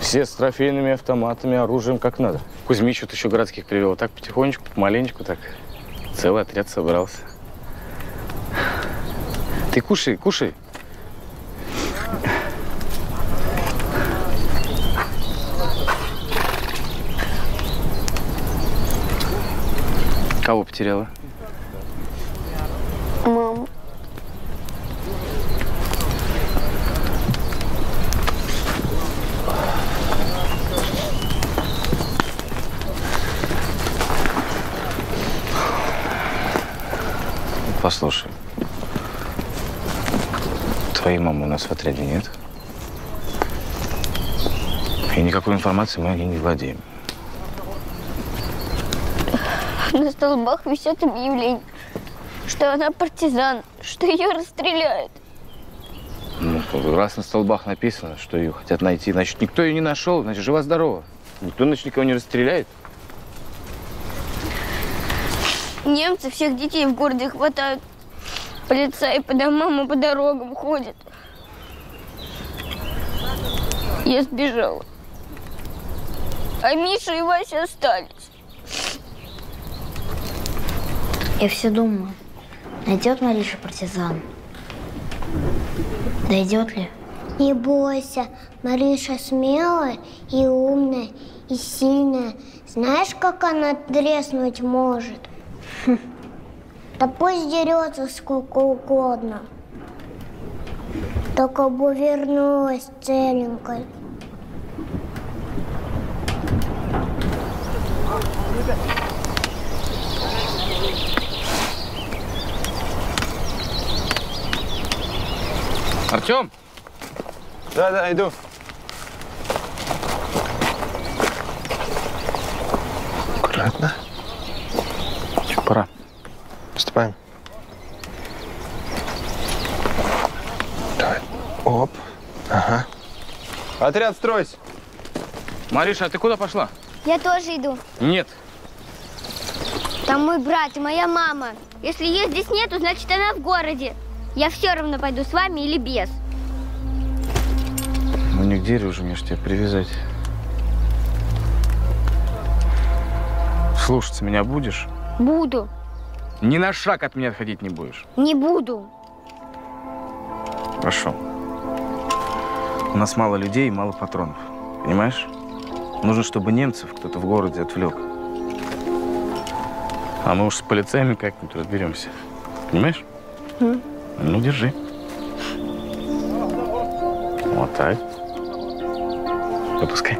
Все с трофейными автоматами, оружием как надо. Кузьмич вот еще городских привел. Так потихонечку, помаленечку так. Целый отряд собрался. Ты кушай, кушай. Кого потеряла? Мам. Послушай, твоей мамы у нас в отряде нет. И никакой информации мы о ней не владеем. На столбах висят объявления, что она партизан, что ее расстреляют. Ну, раз на столбах написано, что ее хотят найти, значит, никто ее не нашел, значит, жива-здорова. Никто, значит, никого не расстреляет. Немцы всех детей в городе хватают. Полицаи по домам и по дорогам ходят. Я сбежала. А Миша и Вася остались. Я все думаю, найдет Мариша партизан? Дойдет ли? Не бойся, Мариша смелая и умная, и сильная. Знаешь, как она треснуть может? Да пусть дерется сколько угодно. Только бы вернулась целенькой. Артем? Да, иду. Аккуратно. Пора. Вступаем. Давай. Оп. Ага. Отряд, стройся. Мариша, а ты куда пошла? Я тоже иду. Нет. Там мой брат и моя мама. Если ее здесь нету, значит, она в городе. Я все равно пойду с вами или без. Ну, не к дереву же мне ж тебя привязать. Слушаться меня будешь? Буду. Ни на шаг от меня отходить не будешь. Не буду. Хорошо. У нас мало людей и мало патронов. Понимаешь? Нужно, чтобы немцев кто-то в городе отвлек. А мы уж с полицаями как-нибудь разберемся. Понимаешь? Ну, держи. Вот так. Выпускай.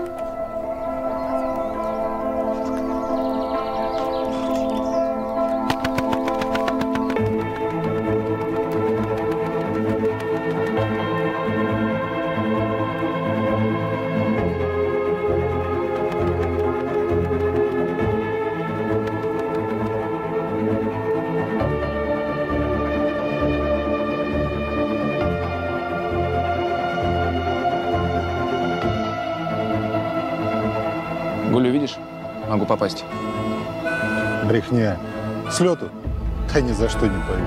Попасть. Брехня. С лету? Да ни за что не пойду.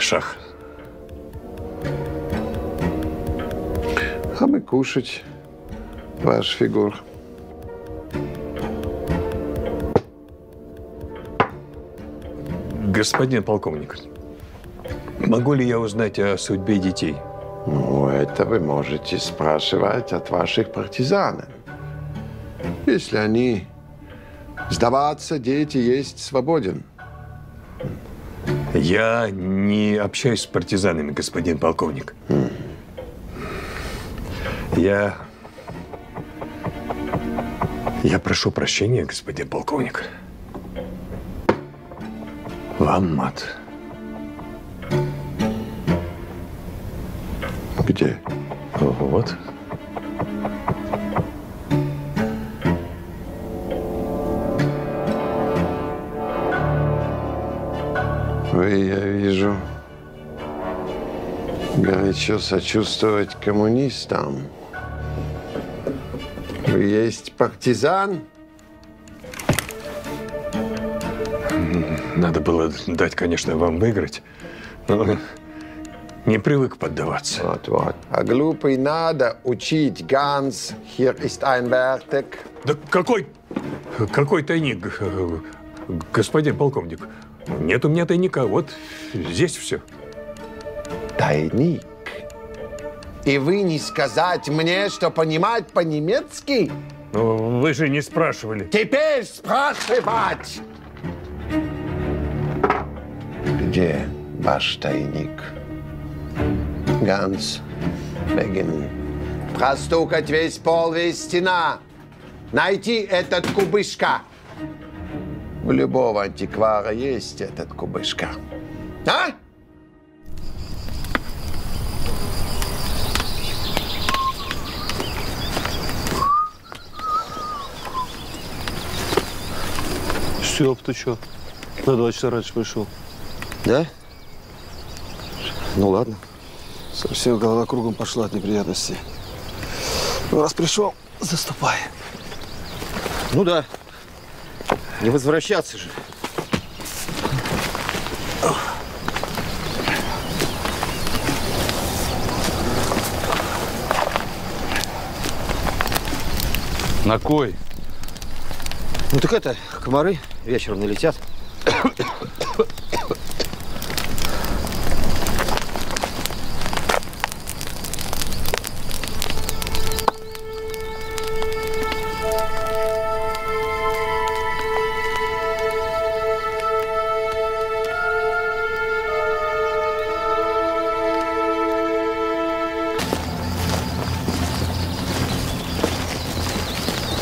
Шах. А мы кушать, ваш фигур. Господин полковник, могу ли я узнать о судьбе детей? Ну, это вы можете спрашивать от ваших партизан. Если они сдаваться, дети есть свободен. Я не общаюсь с партизанами, господин полковник. Я прошу прощения, господин полковник. Вам мат. Где? Вот. Вы, я вижу, горячо сочувствовать коммунистам. Вы есть партизан? Надо было дать, конечно, вам выиграть, но не привык поддаваться. Вот-вот. А глупый надо учить. Ганс, hier ist ein Wertek. Да какой тайник, господин полковник? Нет у меня тайника, вот здесь все. Тайник? И вы не сказать мне, что понимать по-немецки? Ну, вы же не спрашивали. Теперь спрашивать! где ваш тайник? Ганс Беген. Простукать весь пол, весь стена. Найти этот кубышка. У любого антиквара есть этот кубышка. А? Сёп, ты чё? На 2 часа раньше пришел. Да? Ну ладно. Совсем голова кругом пошла от неприятностей. Ну, раз пришел, заступай. Ну да. Не возвращаться же. На кой? Ну так это, комары вечером налетят.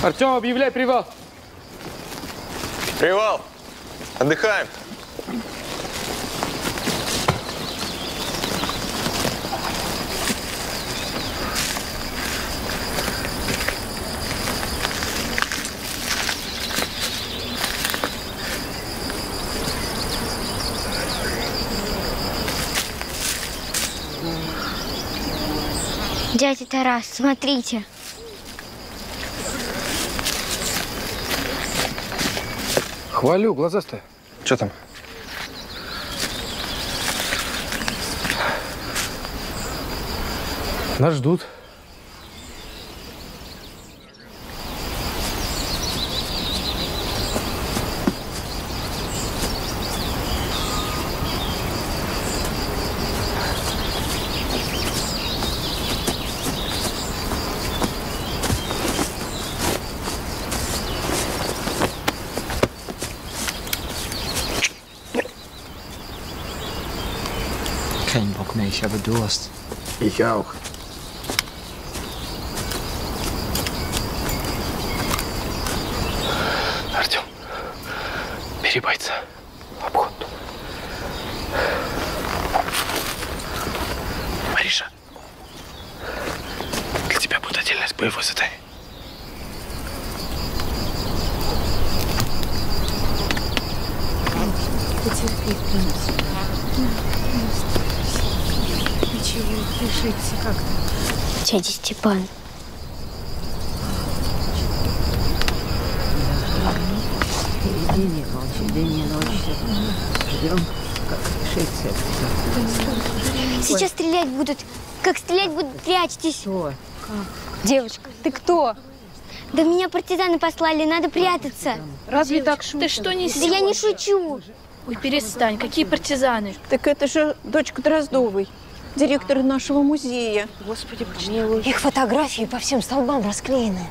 Артем, объявляй привал. Привал. Отдыхаем. Дядя Тарас, смотрите. Хвалю, глазастая. Что там? Нас ждут. Ich habe Durst. Ich auch. Артем, бери бойца. Обход. Мариша, для тебя будет отдельное боевое задание. Потерпи, принц. Решите как-то. Дядя Степан. Впереди не ночи, день не ночи. Ждем, как решится это. Сейчас стрелять будут. Как стрелять будут, прячьтесь. Кто? Девочка, ты кто? Да меня партизаны послали, надо прятаться. Разве девочка, так шутишь? Ты что не сегодня? Да я не шучу. Ой, перестань, какие партизаны? Так это же дочка Дроздовой. Директор нашего музея. Господи, почему? Их фотографии по всем столбам расклеены.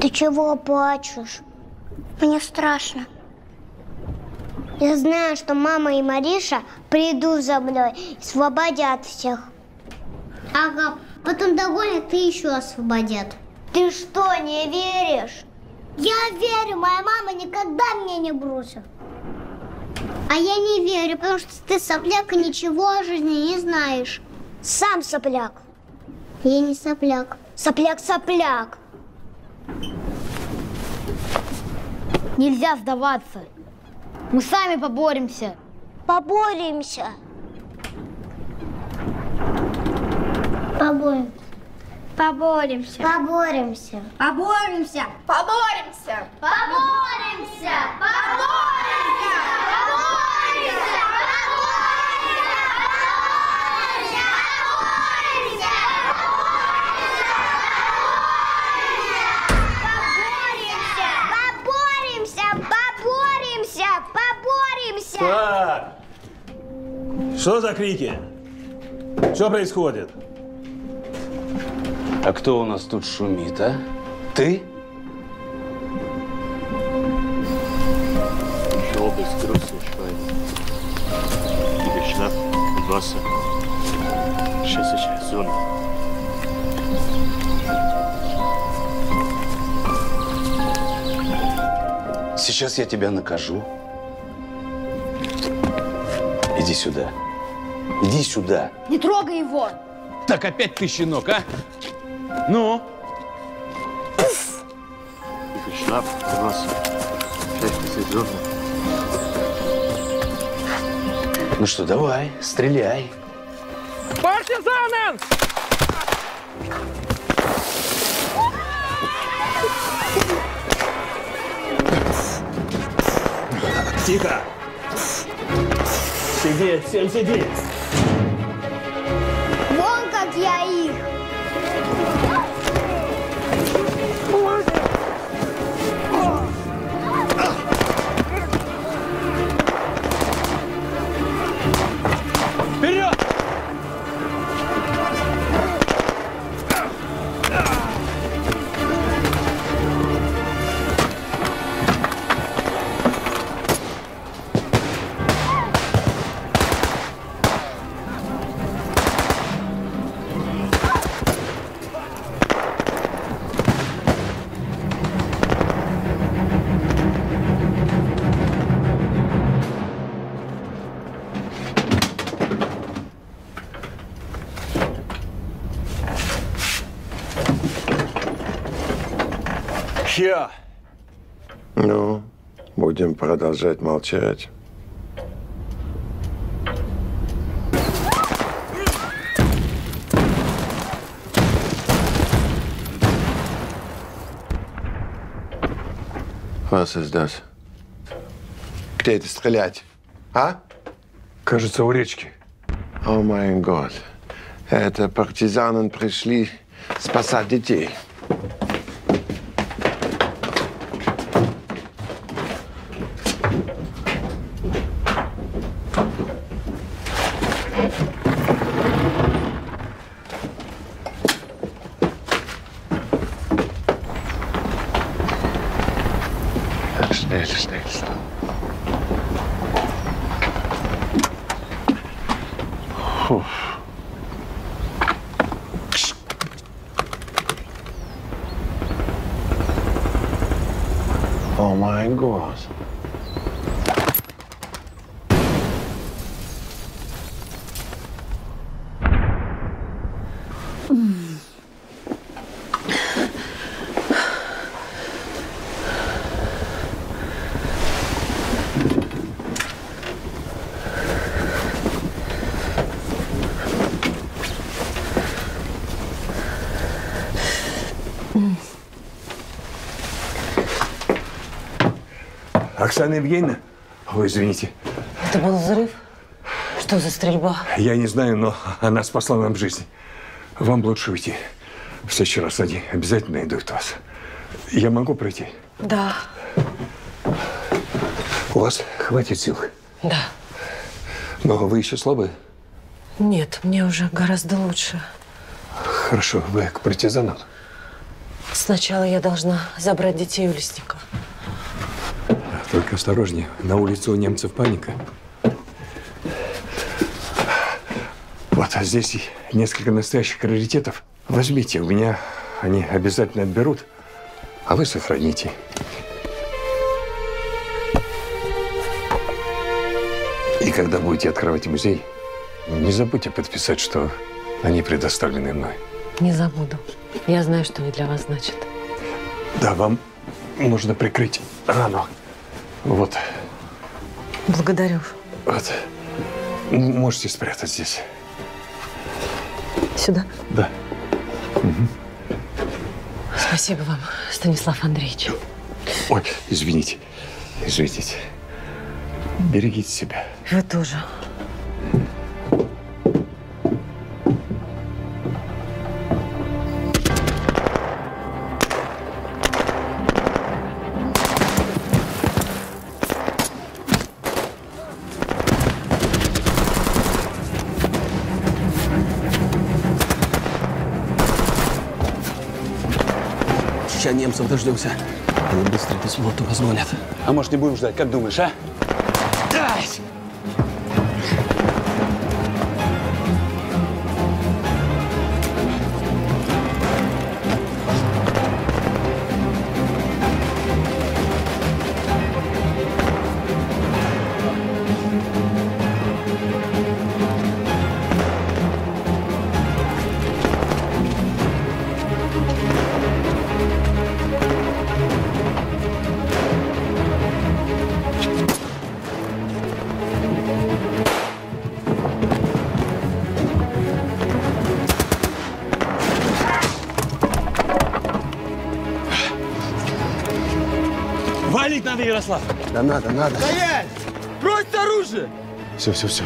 Ты чего плачешь? Мне страшно. Я знаю, что мама и Мариша придут за мной и освободят всех. Ага, потом догонят и еще освободят. Ты что, не веришь? Я верю, моя мама никогда меня не бросит. А я не верю, потому что ты, сопляк, ничего о жизни не знаешь. Сам сопляк. Я не сопляк. Сопляк-сопляк. Нельзя сдаваться. Мы сами поборемся. Поборемся. Поборемся. Поборемся. Поборемся. Поборемся. Поборемся. Поборемся. Поборемся. Так, что за крики? Что происходит? А кто у нас тут шумит, а? Ты? Ёбись. колбасы. Сейчас, зона. Сейчас я тебя накажу. Иди сюда. Иди сюда. Не трогай его. Так опять ты, щенок, а? Ну? Вячеслав, Тарас, счастье сезона. Ну что, давай, стреляй. Партизанам! Тихо! Сидеть, всем сидеть! Вон как я их! Вперед! Ну, будем продолжать молчать. Вас издаст. Где это стрелять? А? Кажется, у речки. О май год. Это партизаны пришли спасать детей. Оксана Евгеньевна? Ой, извините. Это был взрыв? Что за стрельба? Я не знаю, но она спасла нам жизнь. Вам лучше уйти. В следующий раз они обязательно найдут вас. Я могу пройти? Да. У вас хватит сил? Да. Но вы еще слабы? Нет, мне уже гораздо лучше. Хорошо, вы к партизанам? Сначала я должна забрать детей у лесника. Только осторожнее. На улице у немцев паника. Вот, а здесь несколько настоящих раритетов. Возьмите, у меня они обязательно отберут, а вы сохраните. И когда будете открывать музей, не забудьте подписать, что они предоставлены мной. Не забуду. Я знаю, что они для вас значат. Да, вам нужно прикрыть рану. Вот. Благодарю. Вот. Можете спрятать здесь. Сюда? Да. Угу. Спасибо вам, Станислав Андреевич. Ой, извините. Извините. Берегите себя. Вы тоже. Немцев дождемся. Они быстро эту сволоту разгонят. А может, не будем ждать? Как думаешь, а? Дай! Надо, Ярослав? Да надо, надо. Стоять! Брось оружие! Все, все, все.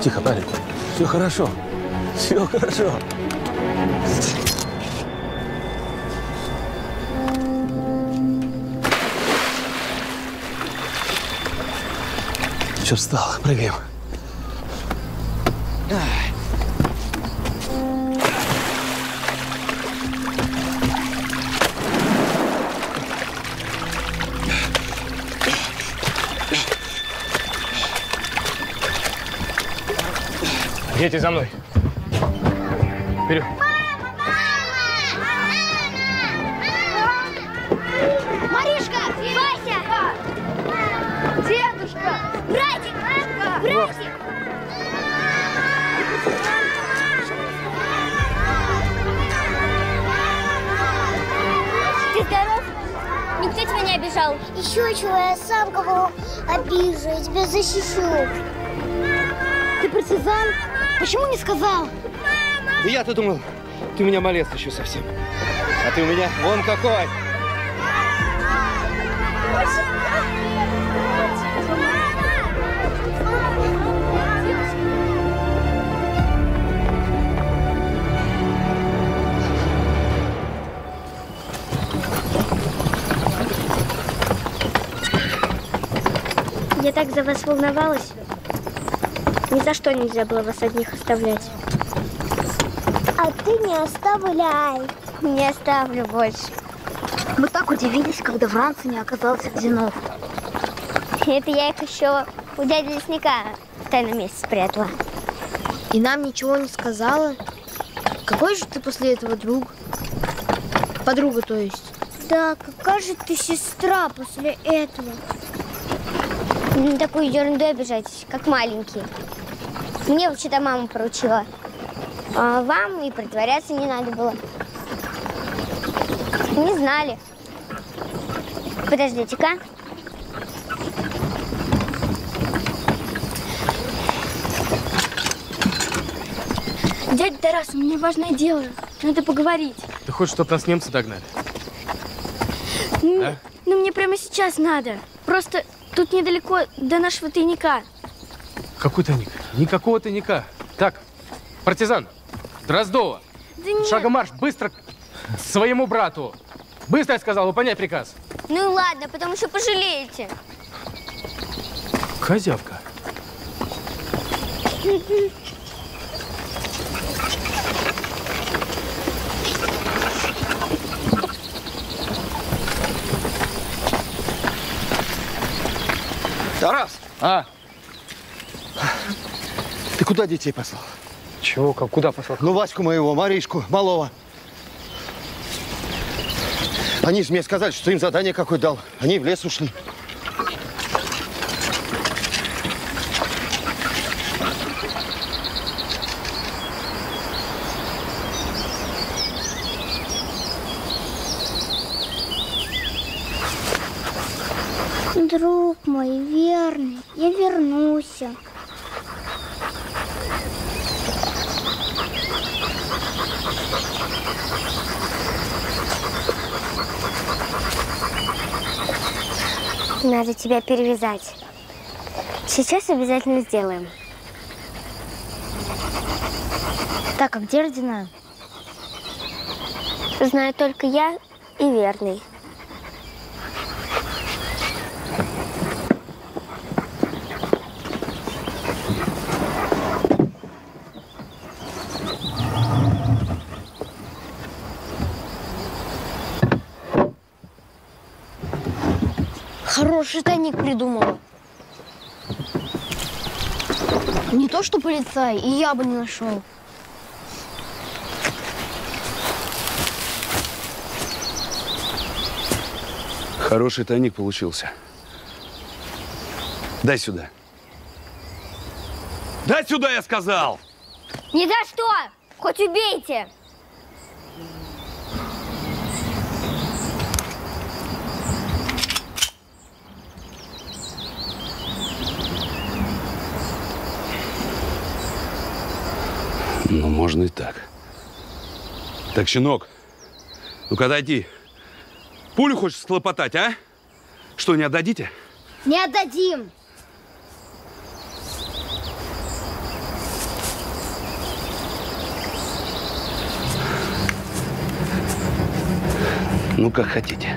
Тихо, парень. Все хорошо. Все хорошо. Все, встал. Прыгаем. Дети, за мной. Вперед. Мама! Мама! Мама! Маришка! Вася! Мама! Дедушка! Братик! Мама! Братик! Мама! Ты здоров? Никто тебя не обижал? Еще чего, я сам кого обижу, я тебя защищу. Ты партизан? Почему не сказал? Да я-то думал, ты у меня малец еще совсем. А ты у меня вон какой. Я так за вас волновалась. Ни за что нельзя было вас одних оставлять. А ты не оставляй. Не оставлю больше. Мы так удивились, когда в ранце не оказался Одинов. Это я их еще у дяди Лесника в тайном месте спрятала. И нам ничего не сказала? Какой же ты после этого друг? Подруга, то есть. Да, какая же ты сестра после этого? Не такую ерунду обижайтесь, как маленькие. Мне вообще-то мама поручила. А вам и притворяться не надо было. Не знали. Подождите-ка. Дядя Тарас, у меня важное дело. Надо поговорить. Ты хочешь, чтобы нас немцы догнали? А? Ну, мне прямо сейчас надо. Просто тут недалеко до нашего тайника. Какой тайник? Никакого тайника. Так, партизан, Дроздова, да шагом марш, быстро к своему брату. Быстро, я сказал, выполняй приказ. Ну ладно, потом еще пожалеете. Козявка. Тарас! А? Ты куда детей послал? Чего? Как? Куда послал? Ну, Ваську моего, Маришку, малого. Они же мне сказали, что им задание какое-то дал. Они в лес ушли. Друг мой верный, я вернусь. Надо тебя перевязать. Сейчас обязательно сделаем. Так, а где Родина? Знаю только я и Верный. Хороший тайник придумала. Не то, что полицай, и я бы не нашел. Хороший тайник получился. Дай сюда. Дай сюда, я сказал! Ни за что! Хоть убейте! Ну, можно и так. Так, щенок, ну-ка отойди. Пулю хочешь схлопотать, а? Что, не отдадите? Не отдадим. Ну, как хотите.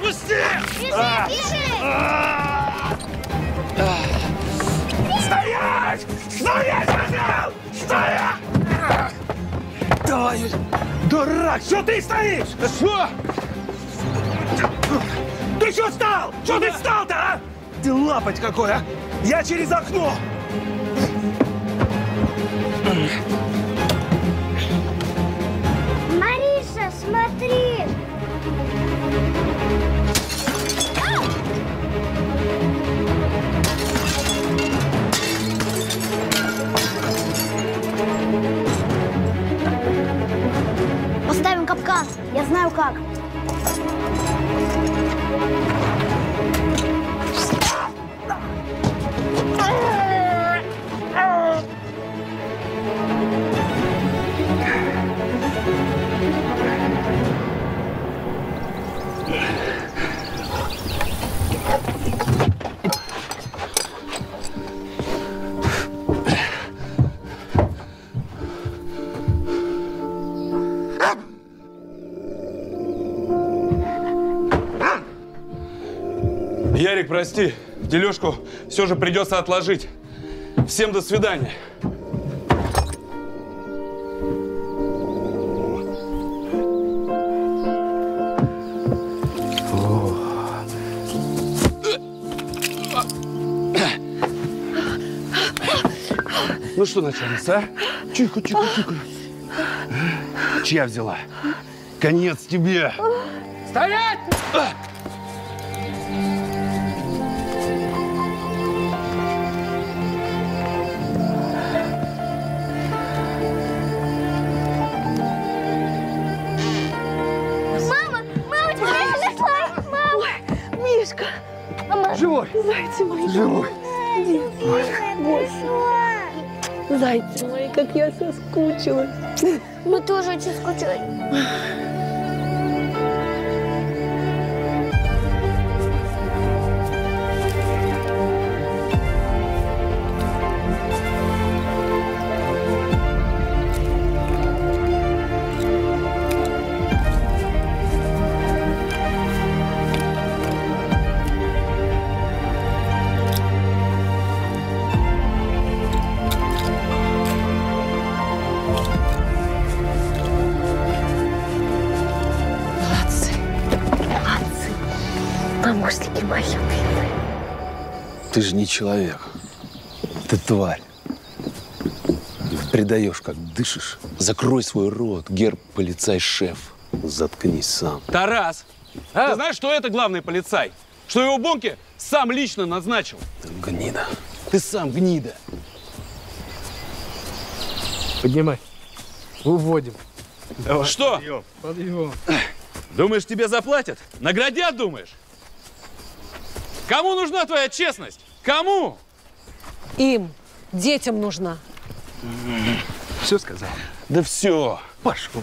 Пусти! Стоять! Стоять! Стоять! Давай, дурак! Что ты стоишь? Что? Ты что встал? Что ты встал-то, а? Ты лапоть какой, а? Я через окно! Мариша, смотри! Поставим капкан. Я знаю как. Ярик, прости, дележку все же придется отложить. Всем до свидания. Ну что, начальница, а? Тихо, тихо, тихо. Чья взяла? Конец тебе. Стоять! Живой! Зайцы мои! Живой! Зайцы мои, как я соскучилась! Мы тоже очень скучали. Ты же не человек, ты тварь. Предаешь, как дышишь. Закрой свой рот, герб полицай-шеф. Заткнись сам. Тарас, а? Ты знаешь, что это главный полицай? Что его Бонки сам лично назначил. Ты гнида. Ты сам гнида. Поднимай. Уводим. Давай. Что? Подъем. Подъем. Думаешь, тебе заплатят? Наградят, думаешь? Кому нужна твоя честность? Кому? Им. Детям нужна. Все сказал? Да все. Пошел.